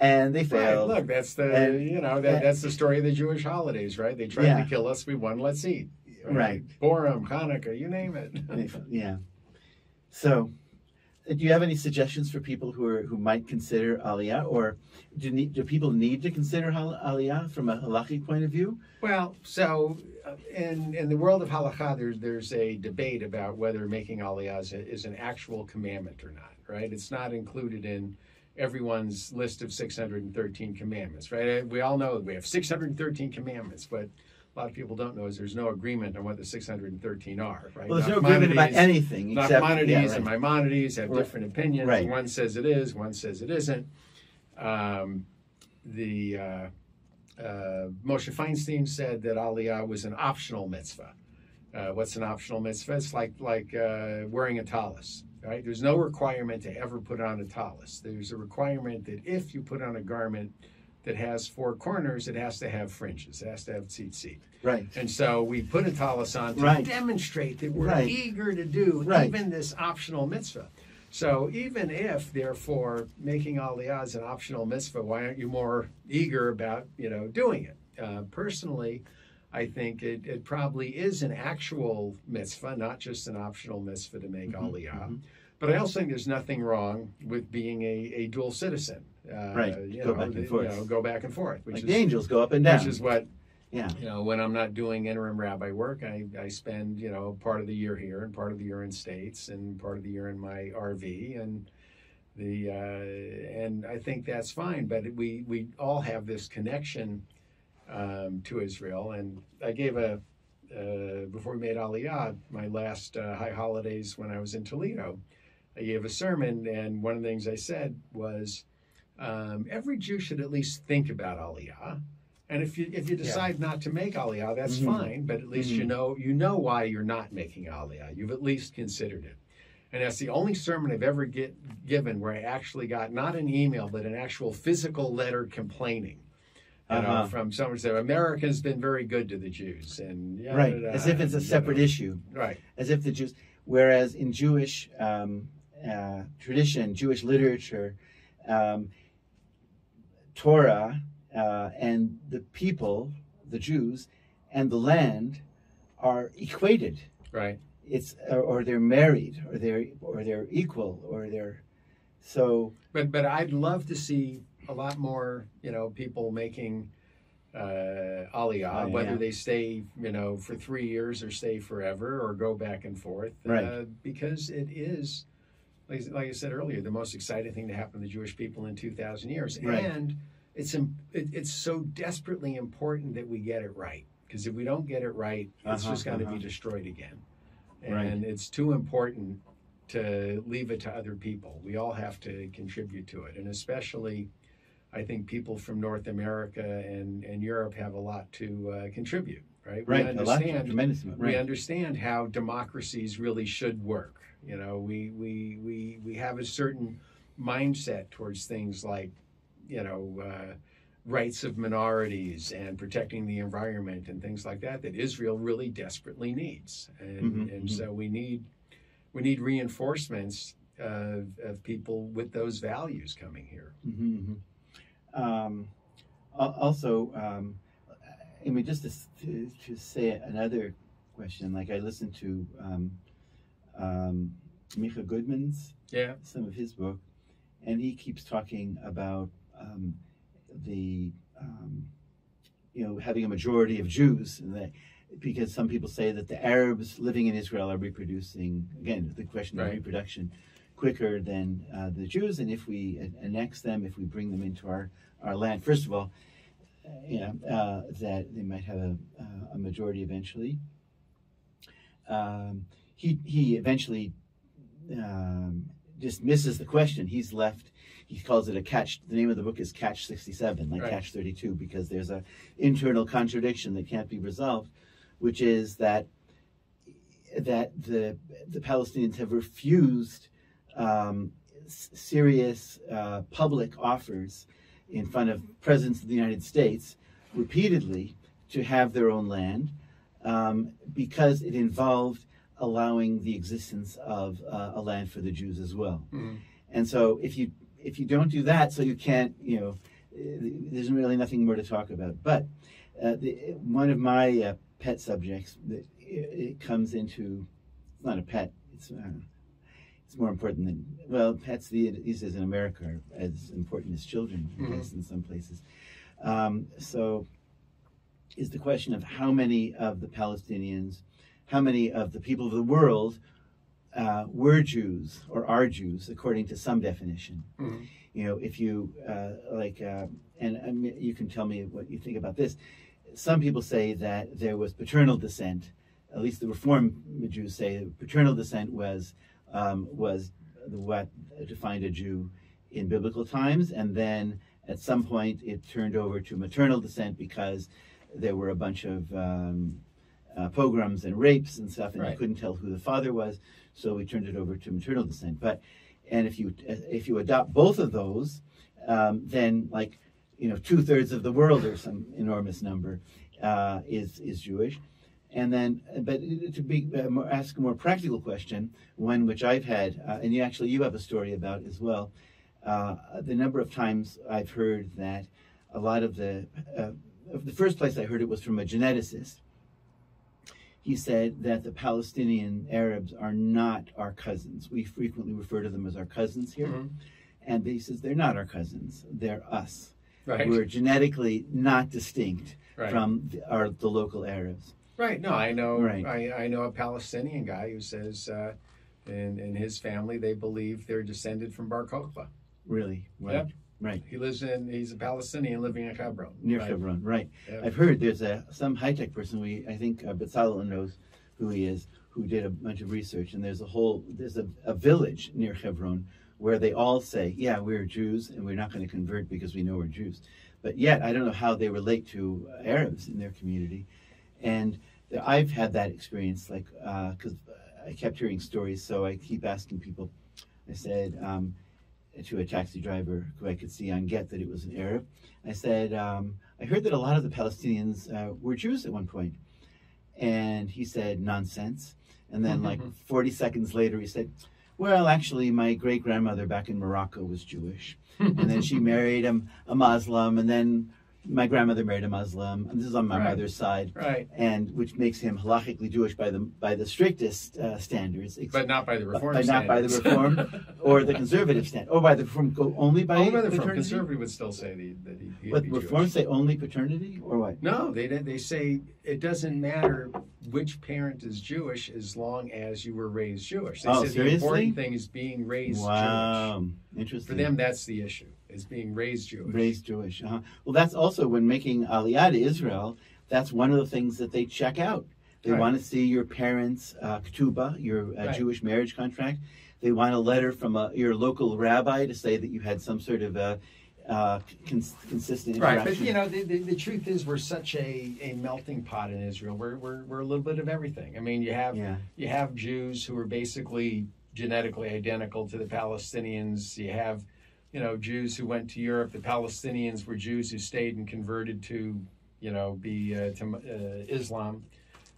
and they failed. Right, look, that's the and, you know that, and, that's the story of the Jewish holidays, right? They tried yeah. to kill us. We won. Let's eat. Right. right. Purim, Hanukkah, you name it. Yeah. So. Do you have any suggestions for people who are who might consider Aliyah, or do need, do people need to consider Aliyah from a halachic point of view? Well, so in in the world of halakha, there's there's a debate about whether making Aliyah is, is an actual commandment or not, right? It's not included in everyone's list of six hundred thirteen commandments, right? We all know we have six hundred thirteen commandments, but a lot of people don't know is there's no agreement on what the six hundred thirteen are, right? Well, there's no agreement about anything. Not Maimonides yeah, right. and Maimonides have right. different opinions. Right. One says it is, one says it isn't. Um, the uh, uh, Moshe Feinstein said that Aliyah was an optional mitzvah. Uh, what's an optional mitzvah? It's like like uh, wearing a tallis, right? There's no requirement to ever put on a tallis. There's a requirement that if you put on a garment that has four corners, it has to have fringes. It has to have tzitzit. Right. And so we put a tallis on to right. demonstrate that we're right. eager to do right. even this optional mitzvah. So even if, therefore, making aliyah is an optional mitzvah, why aren't you more eager about, you know, doing it? Uh, personally, I think it, it probably is an actual mitzvah, not just an optional mitzvah to make mm-hmm, aliyah. Mm-hmm. But I also think there's nothing wrong with being a, a dual citizen. Uh, right, you go know, back and forth. You know, go back and forth. Which like is, the angels go up and down. Which is what, yeah. you know, when I'm not doing interim rabbi work, I, I spend, you know, part of the year here and part of the year in States and part of the year in my R V. And the uh, and I think that's fine. But we, we all have this connection um, to Israel. And I gave a, uh, before we made Aliyah, my last uh, high holidays when I was in Toledo, I gave a sermon, and one of the things I said was, um, every Jew should at least think about Aliyah, and if you if you decide yeah. not to make Aliyah, that's mm-hmm. fine. But at least mm-hmm. you know you know why you're not making Aliyah. You've at least considered it, and that's the only sermon I've ever get given where I actually got not an email but an actual physical letter complaining. You know, uh-huh. from someone who said, America's been very good to the Jews, and yeah, right, da, da, as if it's a separate know. issue, right? As if the Jews, whereas in Jewish um, uh, tradition, Jewish literature, um, Torah uh, and the people, the Jews, and the land are equated, right? It's or, or they're married, or they're or they're equal, or they're so. But but I'd love to see a lot more, you know, people making uh, aliyah, oh, whether yeah. they stay, you know, for three years or stay forever or go back and forth, right. uh, because it is, like, like I said earlier, the most exciting thing to happen to the Jewish people in two thousand years. Right. And it's it, it's so desperately important that we get it right, because if we don't get it right, it's uh-huh, just going to uh-huh. be destroyed again. And right. it's too important to leave it to other people. We all have to contribute to it, and especially, I think people from North America and, and Europe have a lot to uh, contribute, right? We right, understand, a lot, tremendous amount, right. We understand how democracies really should work. You know, we, we, we, we have a certain mindset towards things like, you know, uh, rights of minorities and protecting the environment and things like that, that Israel really desperately needs. And, mm-hmm, and mm-hmm. so we need, we need reinforcements of, of people with those values coming here. Mm-hmm, mm-hmm. Um, also, um, I mean, just to, to, to say another question, like I listened to um, um, Micha Goodman's, yeah. some of his book, and he keeps talking about um, the, um, you know, having a majority of Jews, and that, because some people say that the Arabs living in Israel are reproducing, again, the question right. of reproduction, quicker than uh, the Jews, and if we annex them, if we bring them into our, our land, first of all, uh, you know, uh, that they might have a, uh, a majority eventually. Um, he, he eventually um, dismisses the question. He's left, he calls it a catch, the name of the book is Catch sixty-seven, like right. Catch thirty-two, because there's an internal contradiction that can't be resolved, which is that, that the, the Palestinians have refused Um, serious uh, public offers in front of presidents of the United States repeatedly to have their own land um, because it involved allowing the existence of uh, a land for the Jews as well. Mm-hmm. And so if you if you don't do that, so you can't, you know, there's really nothing more to talk about. But uh, the, one of my uh, pet subjects, it, it comes into, it's not a pet, it's uh, it's more important than, well, pets these days in America are as important as children mm-hmm. in some places. Um, so is the question of how many of the Palestinians, how many of the people of the world uh, were Jews or are Jews, according to some definition. Mm-hmm. You know, if you uh, like, uh, and um, you can tell me what you think about this. Some people say that there was paternal descent. At least the Reform Jews say paternal descent was um, was what defined a Jew in biblical times, and then at some point it turned over to maternal descent because there were a bunch of um, uh, pogroms and rapes and stuff, and right. you couldn't tell who the father was, so we turned it over to maternal descent. But and if you if you adopt both of those, um, then like you know two thirds of the world or some enormous number uh, is is Jewish. And then, but to be uh, more, ask a more practical question, one which I've had, uh, and you actually you have a story about as well. Uh, the number of times I've heard that a lot of the uh, the first place I heard it was from a geneticist. He said that the Palestinian Arabs are not our cousins. We frequently refer to them as our cousins here. Mm-hmm. And he says, they're not our cousins. They're us. Right. We're genetically not distinct right. from the, our, the local Arabs. Right. No, I know right. I, I know a Palestinian guy who says uh, in, in his family, they believe they're descended from Bar Kokhba. Really? Right. Yep. Right. He lives in, he's a Palestinian living in Hebron. Near right. Hebron, right. Yep. I've heard there's a some high-tech person, we I think uh, Bezalel knows who he is, who did a bunch of research, and there's a whole, there's a, a village near Hebron where they all say, yeah, we're Jews, and we're not going to convert because we know we're Jews. But yet, I don't know how they relate to uh, Arabs in their community. And I've had that experience, like, because uh, I kept hearing stories, so I keep asking people. I said, um, to a taxi driver who I could see on Get that it was an Arab. I said, um, I heard that a lot of the Palestinians uh, were Jews at one point. And he said, nonsense. And then like forty seconds later, he said, well, actually, my great-grandmother back in Morocco was Jewish. And then she married a, a Muslim, and then my grandmother married a Muslim. And this is on my right. mother's side. Right. And which makes him halachically Jewish by the by the strictest uh, standards. But not by the Reform but, standards. But not by the Reform or the Conservative standard. Or by the Reform, go only by only paternity? Only Conservative would still say the, that he, he'd but be But Reform Jewish. Say only paternity or what? No, they, they say it doesn't matter which parent is Jewish as long as you were raised Jewish. They oh, say seriously? The important thing is being raised wow. Jewish. Interesting. For them, that's the issue. Is being raised Jewish. Raised Jewish. Uh-huh. Well, that's also when making Aliyah to Israel, that's one of the things that they check out. They right. want to see your parents' uh, ketubah, your uh, right. Jewish marriage contract. They want a letter from a, your local rabbi to say that you had some sort of a uh, cons consistent interaction. Right, but you know, the, the, the truth is we're such a, a melting pot in Israel. We're, we're, we're a little bit of everything. I mean, you have, yeah. you have Jews who are basically genetically identical to the Palestinians. You have you know, Jews who went to Europe. The Palestinians were Jews who stayed and converted to, you know, be uh, to uh, Islam.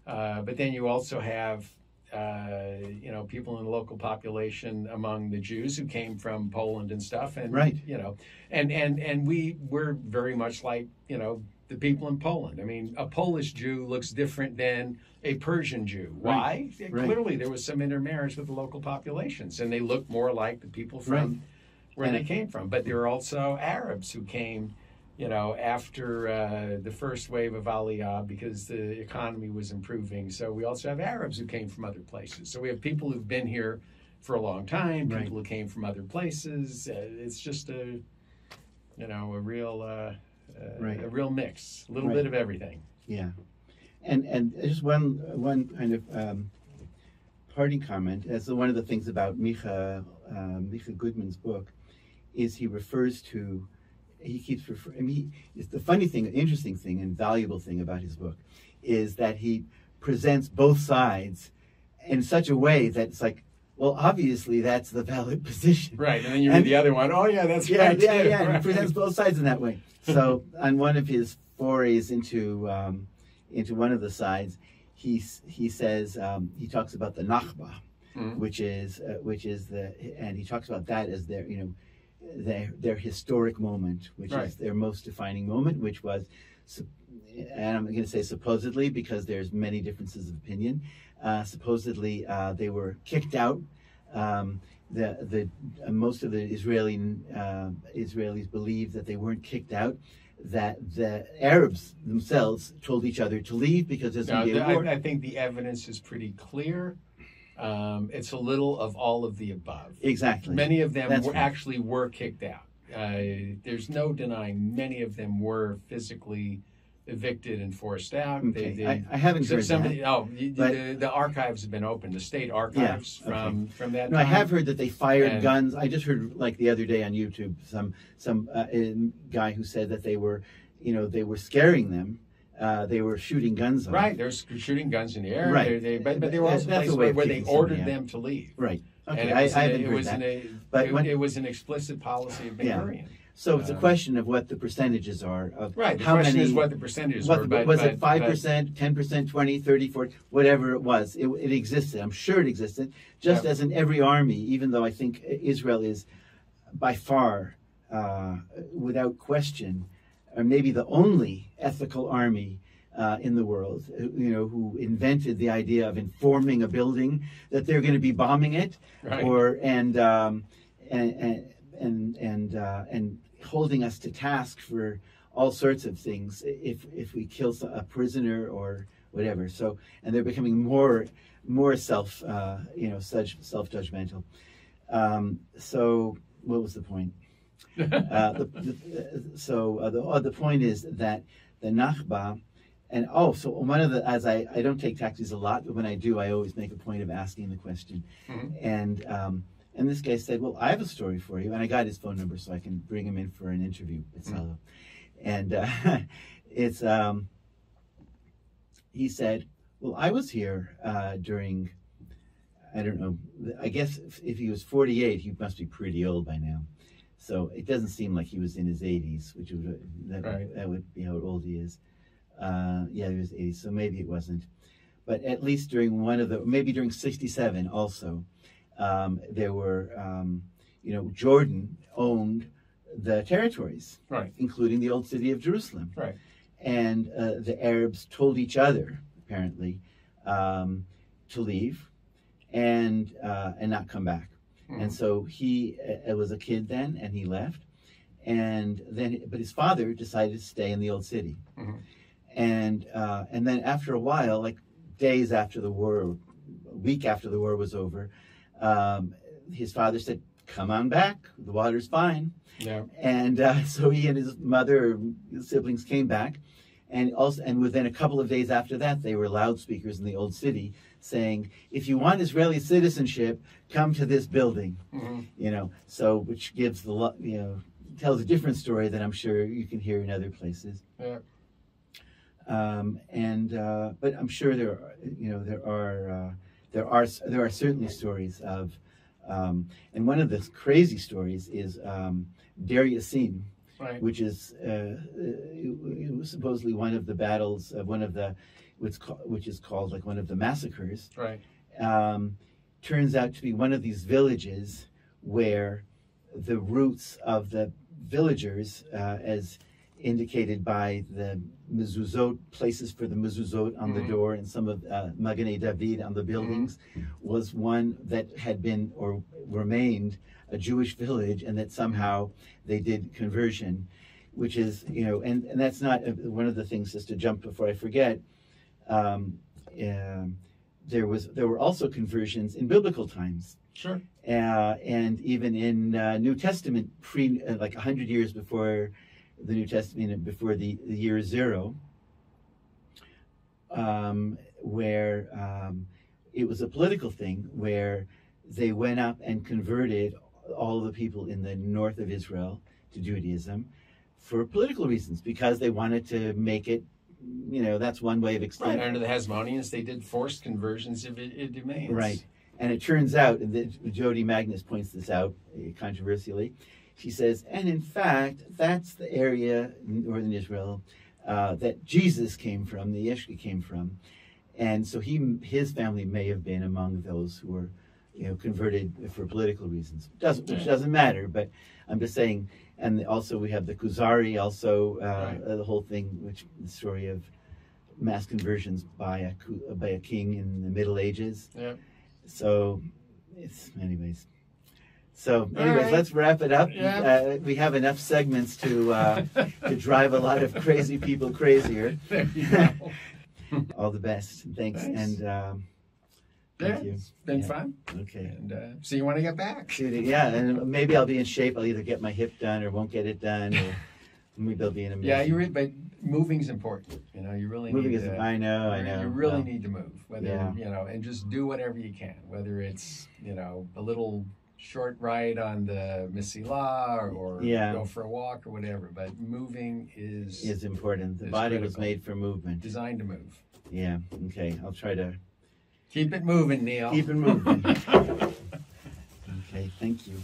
Uh, but then you also have, uh, you know, people in the local population among the Jews who came from Poland and stuff. And right. you know, and and and we were very much like, you know, the people in Poland. I mean, a Polish Jew looks different than a Persian Jew. Why? Right. Right. Clearly, there was some intermarriage with the local populations, and they looked more like the people from. Right. where and they came from. But there were also Arabs who came, you know, after uh, the first wave of Aliyah because the economy was improving. So we also have Arabs who came from other places. So we have people who've been here for a long time, people right. who came from other places. Uh, it's just a, you know, a real, uh, uh, right. a real mix, a little right. bit of everything. Yeah. And and just one, one kind of um, parting comment. That's one of the things about Micha, uh, Micha Goodman's book. Is he refers to, he keeps referring, I mean, he, it's the funny thing, interesting thing, and valuable thing about his book is that he presents both sides in such a way that it's like, well, obviously that's the valid position. Right, and then you read and, the other one, oh yeah, that's yeah, right Yeah, too. yeah, right. He presents both sides in that way. So on one of his forays into um, into one of the sides, he, he says, um, he talks about the Nakba, mm-hmm. which is, uh, which is the, and he talks about that as their, you know, Their, their historic moment, which right. is their most defining moment, which was, and I'm going to say supposedly because there's many differences of opinion, uh, supposedly uh, they were kicked out. Um, the the uh, most of the Israeli uh, Israelis believe that they weren't kicked out. That the Arabs themselves told each other to leave because there's no, a war. I, I think the evidence is pretty clear. Um, it's a little of all of the above. Exactly. Many of them were, right. actually were kicked out. Uh, there's no denying many of them were physically evicted and forced out. Okay. They, they, I, I haven't heard somebody, that. Oh, but, the, the archives have been opened, the state archives, yeah, from, okay. from that no, time. I have heard that they fired and, guns. I just heard, like, the other day on YouTube, some some uh, guy who said that they were, you know, they were scaring them. Uh, they were shooting guns. On right, they're shooting guns in the air. Right, they, they, but, but there were also places where, where they ordered them to leave. Right. Okay, and it I, was I haven't a, heard it was that. A, but it, when, it was an explicit policy of Baharian. Yeah. So it's a question of what the percentages are. Of right, the how question many, is what the percentages what, were. But, was but, it five percent, ten percent, twenty, thirty, forty, whatever it was. It, it existed. I'm sure it existed. Just yeah. as in every army, even though I think Israel is by far, uh, without question, or maybe the only ethical army uh, in the world, you know, who invented the idea of informing a building that they're going to be bombing it, right. or and um, and and and, uh, and holding us to task for all sorts of things if if we kill a prisoner or whatever. So, and they're becoming more more self uh, you know such self judgmental. Um, so, what was the point? uh, the, the, so uh, the, uh, the point is that the Nakba, and oh, so one of the, as I, I don't take taxis a lot, but when I do, I always make a point of asking the question. Mm-hmm. And um, and this guy said, well, I have a story for you. And I got his phone number so I can bring him in for an interview. It's, mm-hmm. And uh, it's, um, he said, well, I was here uh, during, I don't know, I guess if, if he was forty-eight, he must be pretty old by now. So it doesn't seem like he was in his eighties, which would, that, right. that would be how old he is. Uh, yeah, he was eighty, so maybe it wasn't. But at least during one of the, maybe during sixty-seven also, um, there were, um, you know, Jordan owned the territories, right. including the old city of Jerusalem. Right. And uh, the Arabs told each other, apparently, um, to leave and, uh, and not come back. And so he uh, was a kid then, and he left. And then, but his father decided to stay in the old city. Mm-hmm. And uh, and then after a while, like days after the war, a week after the war was over, um, his father said, "Come on back. The water's fine." Yeah. And uh, so he and his mother, his siblings, came back, and also, and within a couple of days after that, they were loudspeakers in the old city, saying, if you want Israeli citizenship, come to this building, mm-hmm. you know, so, which gives the, you know, tells a different story that I'm sure you can hear in other places. Yeah. Um, and, uh, but I'm sure there are, you know, there are, uh, there are, there are certainly stories of, um, and one of the crazy stories is um, Der Yassin, right. which is uh, it was supposedly one of the battles, of one of the, Which, which is called like one of the massacres, right. um, turns out to be one of these villages where the roots of the villagers, uh, as indicated by the mezuzot, places for the mezuzot on mm-hmm. the door and some of uh, Maganei David on the buildings, mm-hmm. was one that had been or remained a Jewish village, and that somehow they did conversion, which is, you know, and, and that's not uh, one of the things, just to jump before I forget, Um, uh, there was there were also conversions in biblical times, sure, uh, and even in uh, New Testament, pre uh, like a hundred years before the New Testament, before the, the year zero, um, where um, it was a political thing where they went up and converted all the people in the north of Israel to Judaism for political reasons, because they wanted to make it. You know, that's one way of explaining. Right, under the Hasmoneans, they did forced conversions of domains. Right, and it turns out, and the, Jody Magnus points this out uh, controversially, she says, and in fact, that's the area in northern Israel uh, that Jesus came from, the Yeshua came from, and so he, his family may have been among those who were, you know, converted for political reasons. Doesn't, which doesn't matter, but I'm just saying. And also we have the Kuzari, also uh, right. uh, the whole thing, which the story of mass conversions by a by a king in the Middle Ages. Yeah. So, it's anyways. So, anyways, right. let's wrap it up. Yeah. Uh, we have enough segments to uh, to drive a lot of crazy people crazier. There you go. All the best. Thanks, Thanks. and um, Yeah, Thank you. It's been yeah. fun. Okay. And uh, so you want to get back. Yeah, and maybe I'll be in shape. I'll either get my hip done or won't get it done. Or maybe I'll be in a Yeah, you really, but moving's important. You know, you really moving need to. Moving is, I know, I know. You really well, need to move. Whether, yeah. you know, and just do whatever you can. Whether it's, you know, a little short ride on the Misila or, or yeah. go for a walk or whatever. But moving is... It's important. The is body critical. was made for movement. Designed to move. Yeah, okay. I'll try to... Keep it moving, Neil. Keep it moving. Okay, thank you.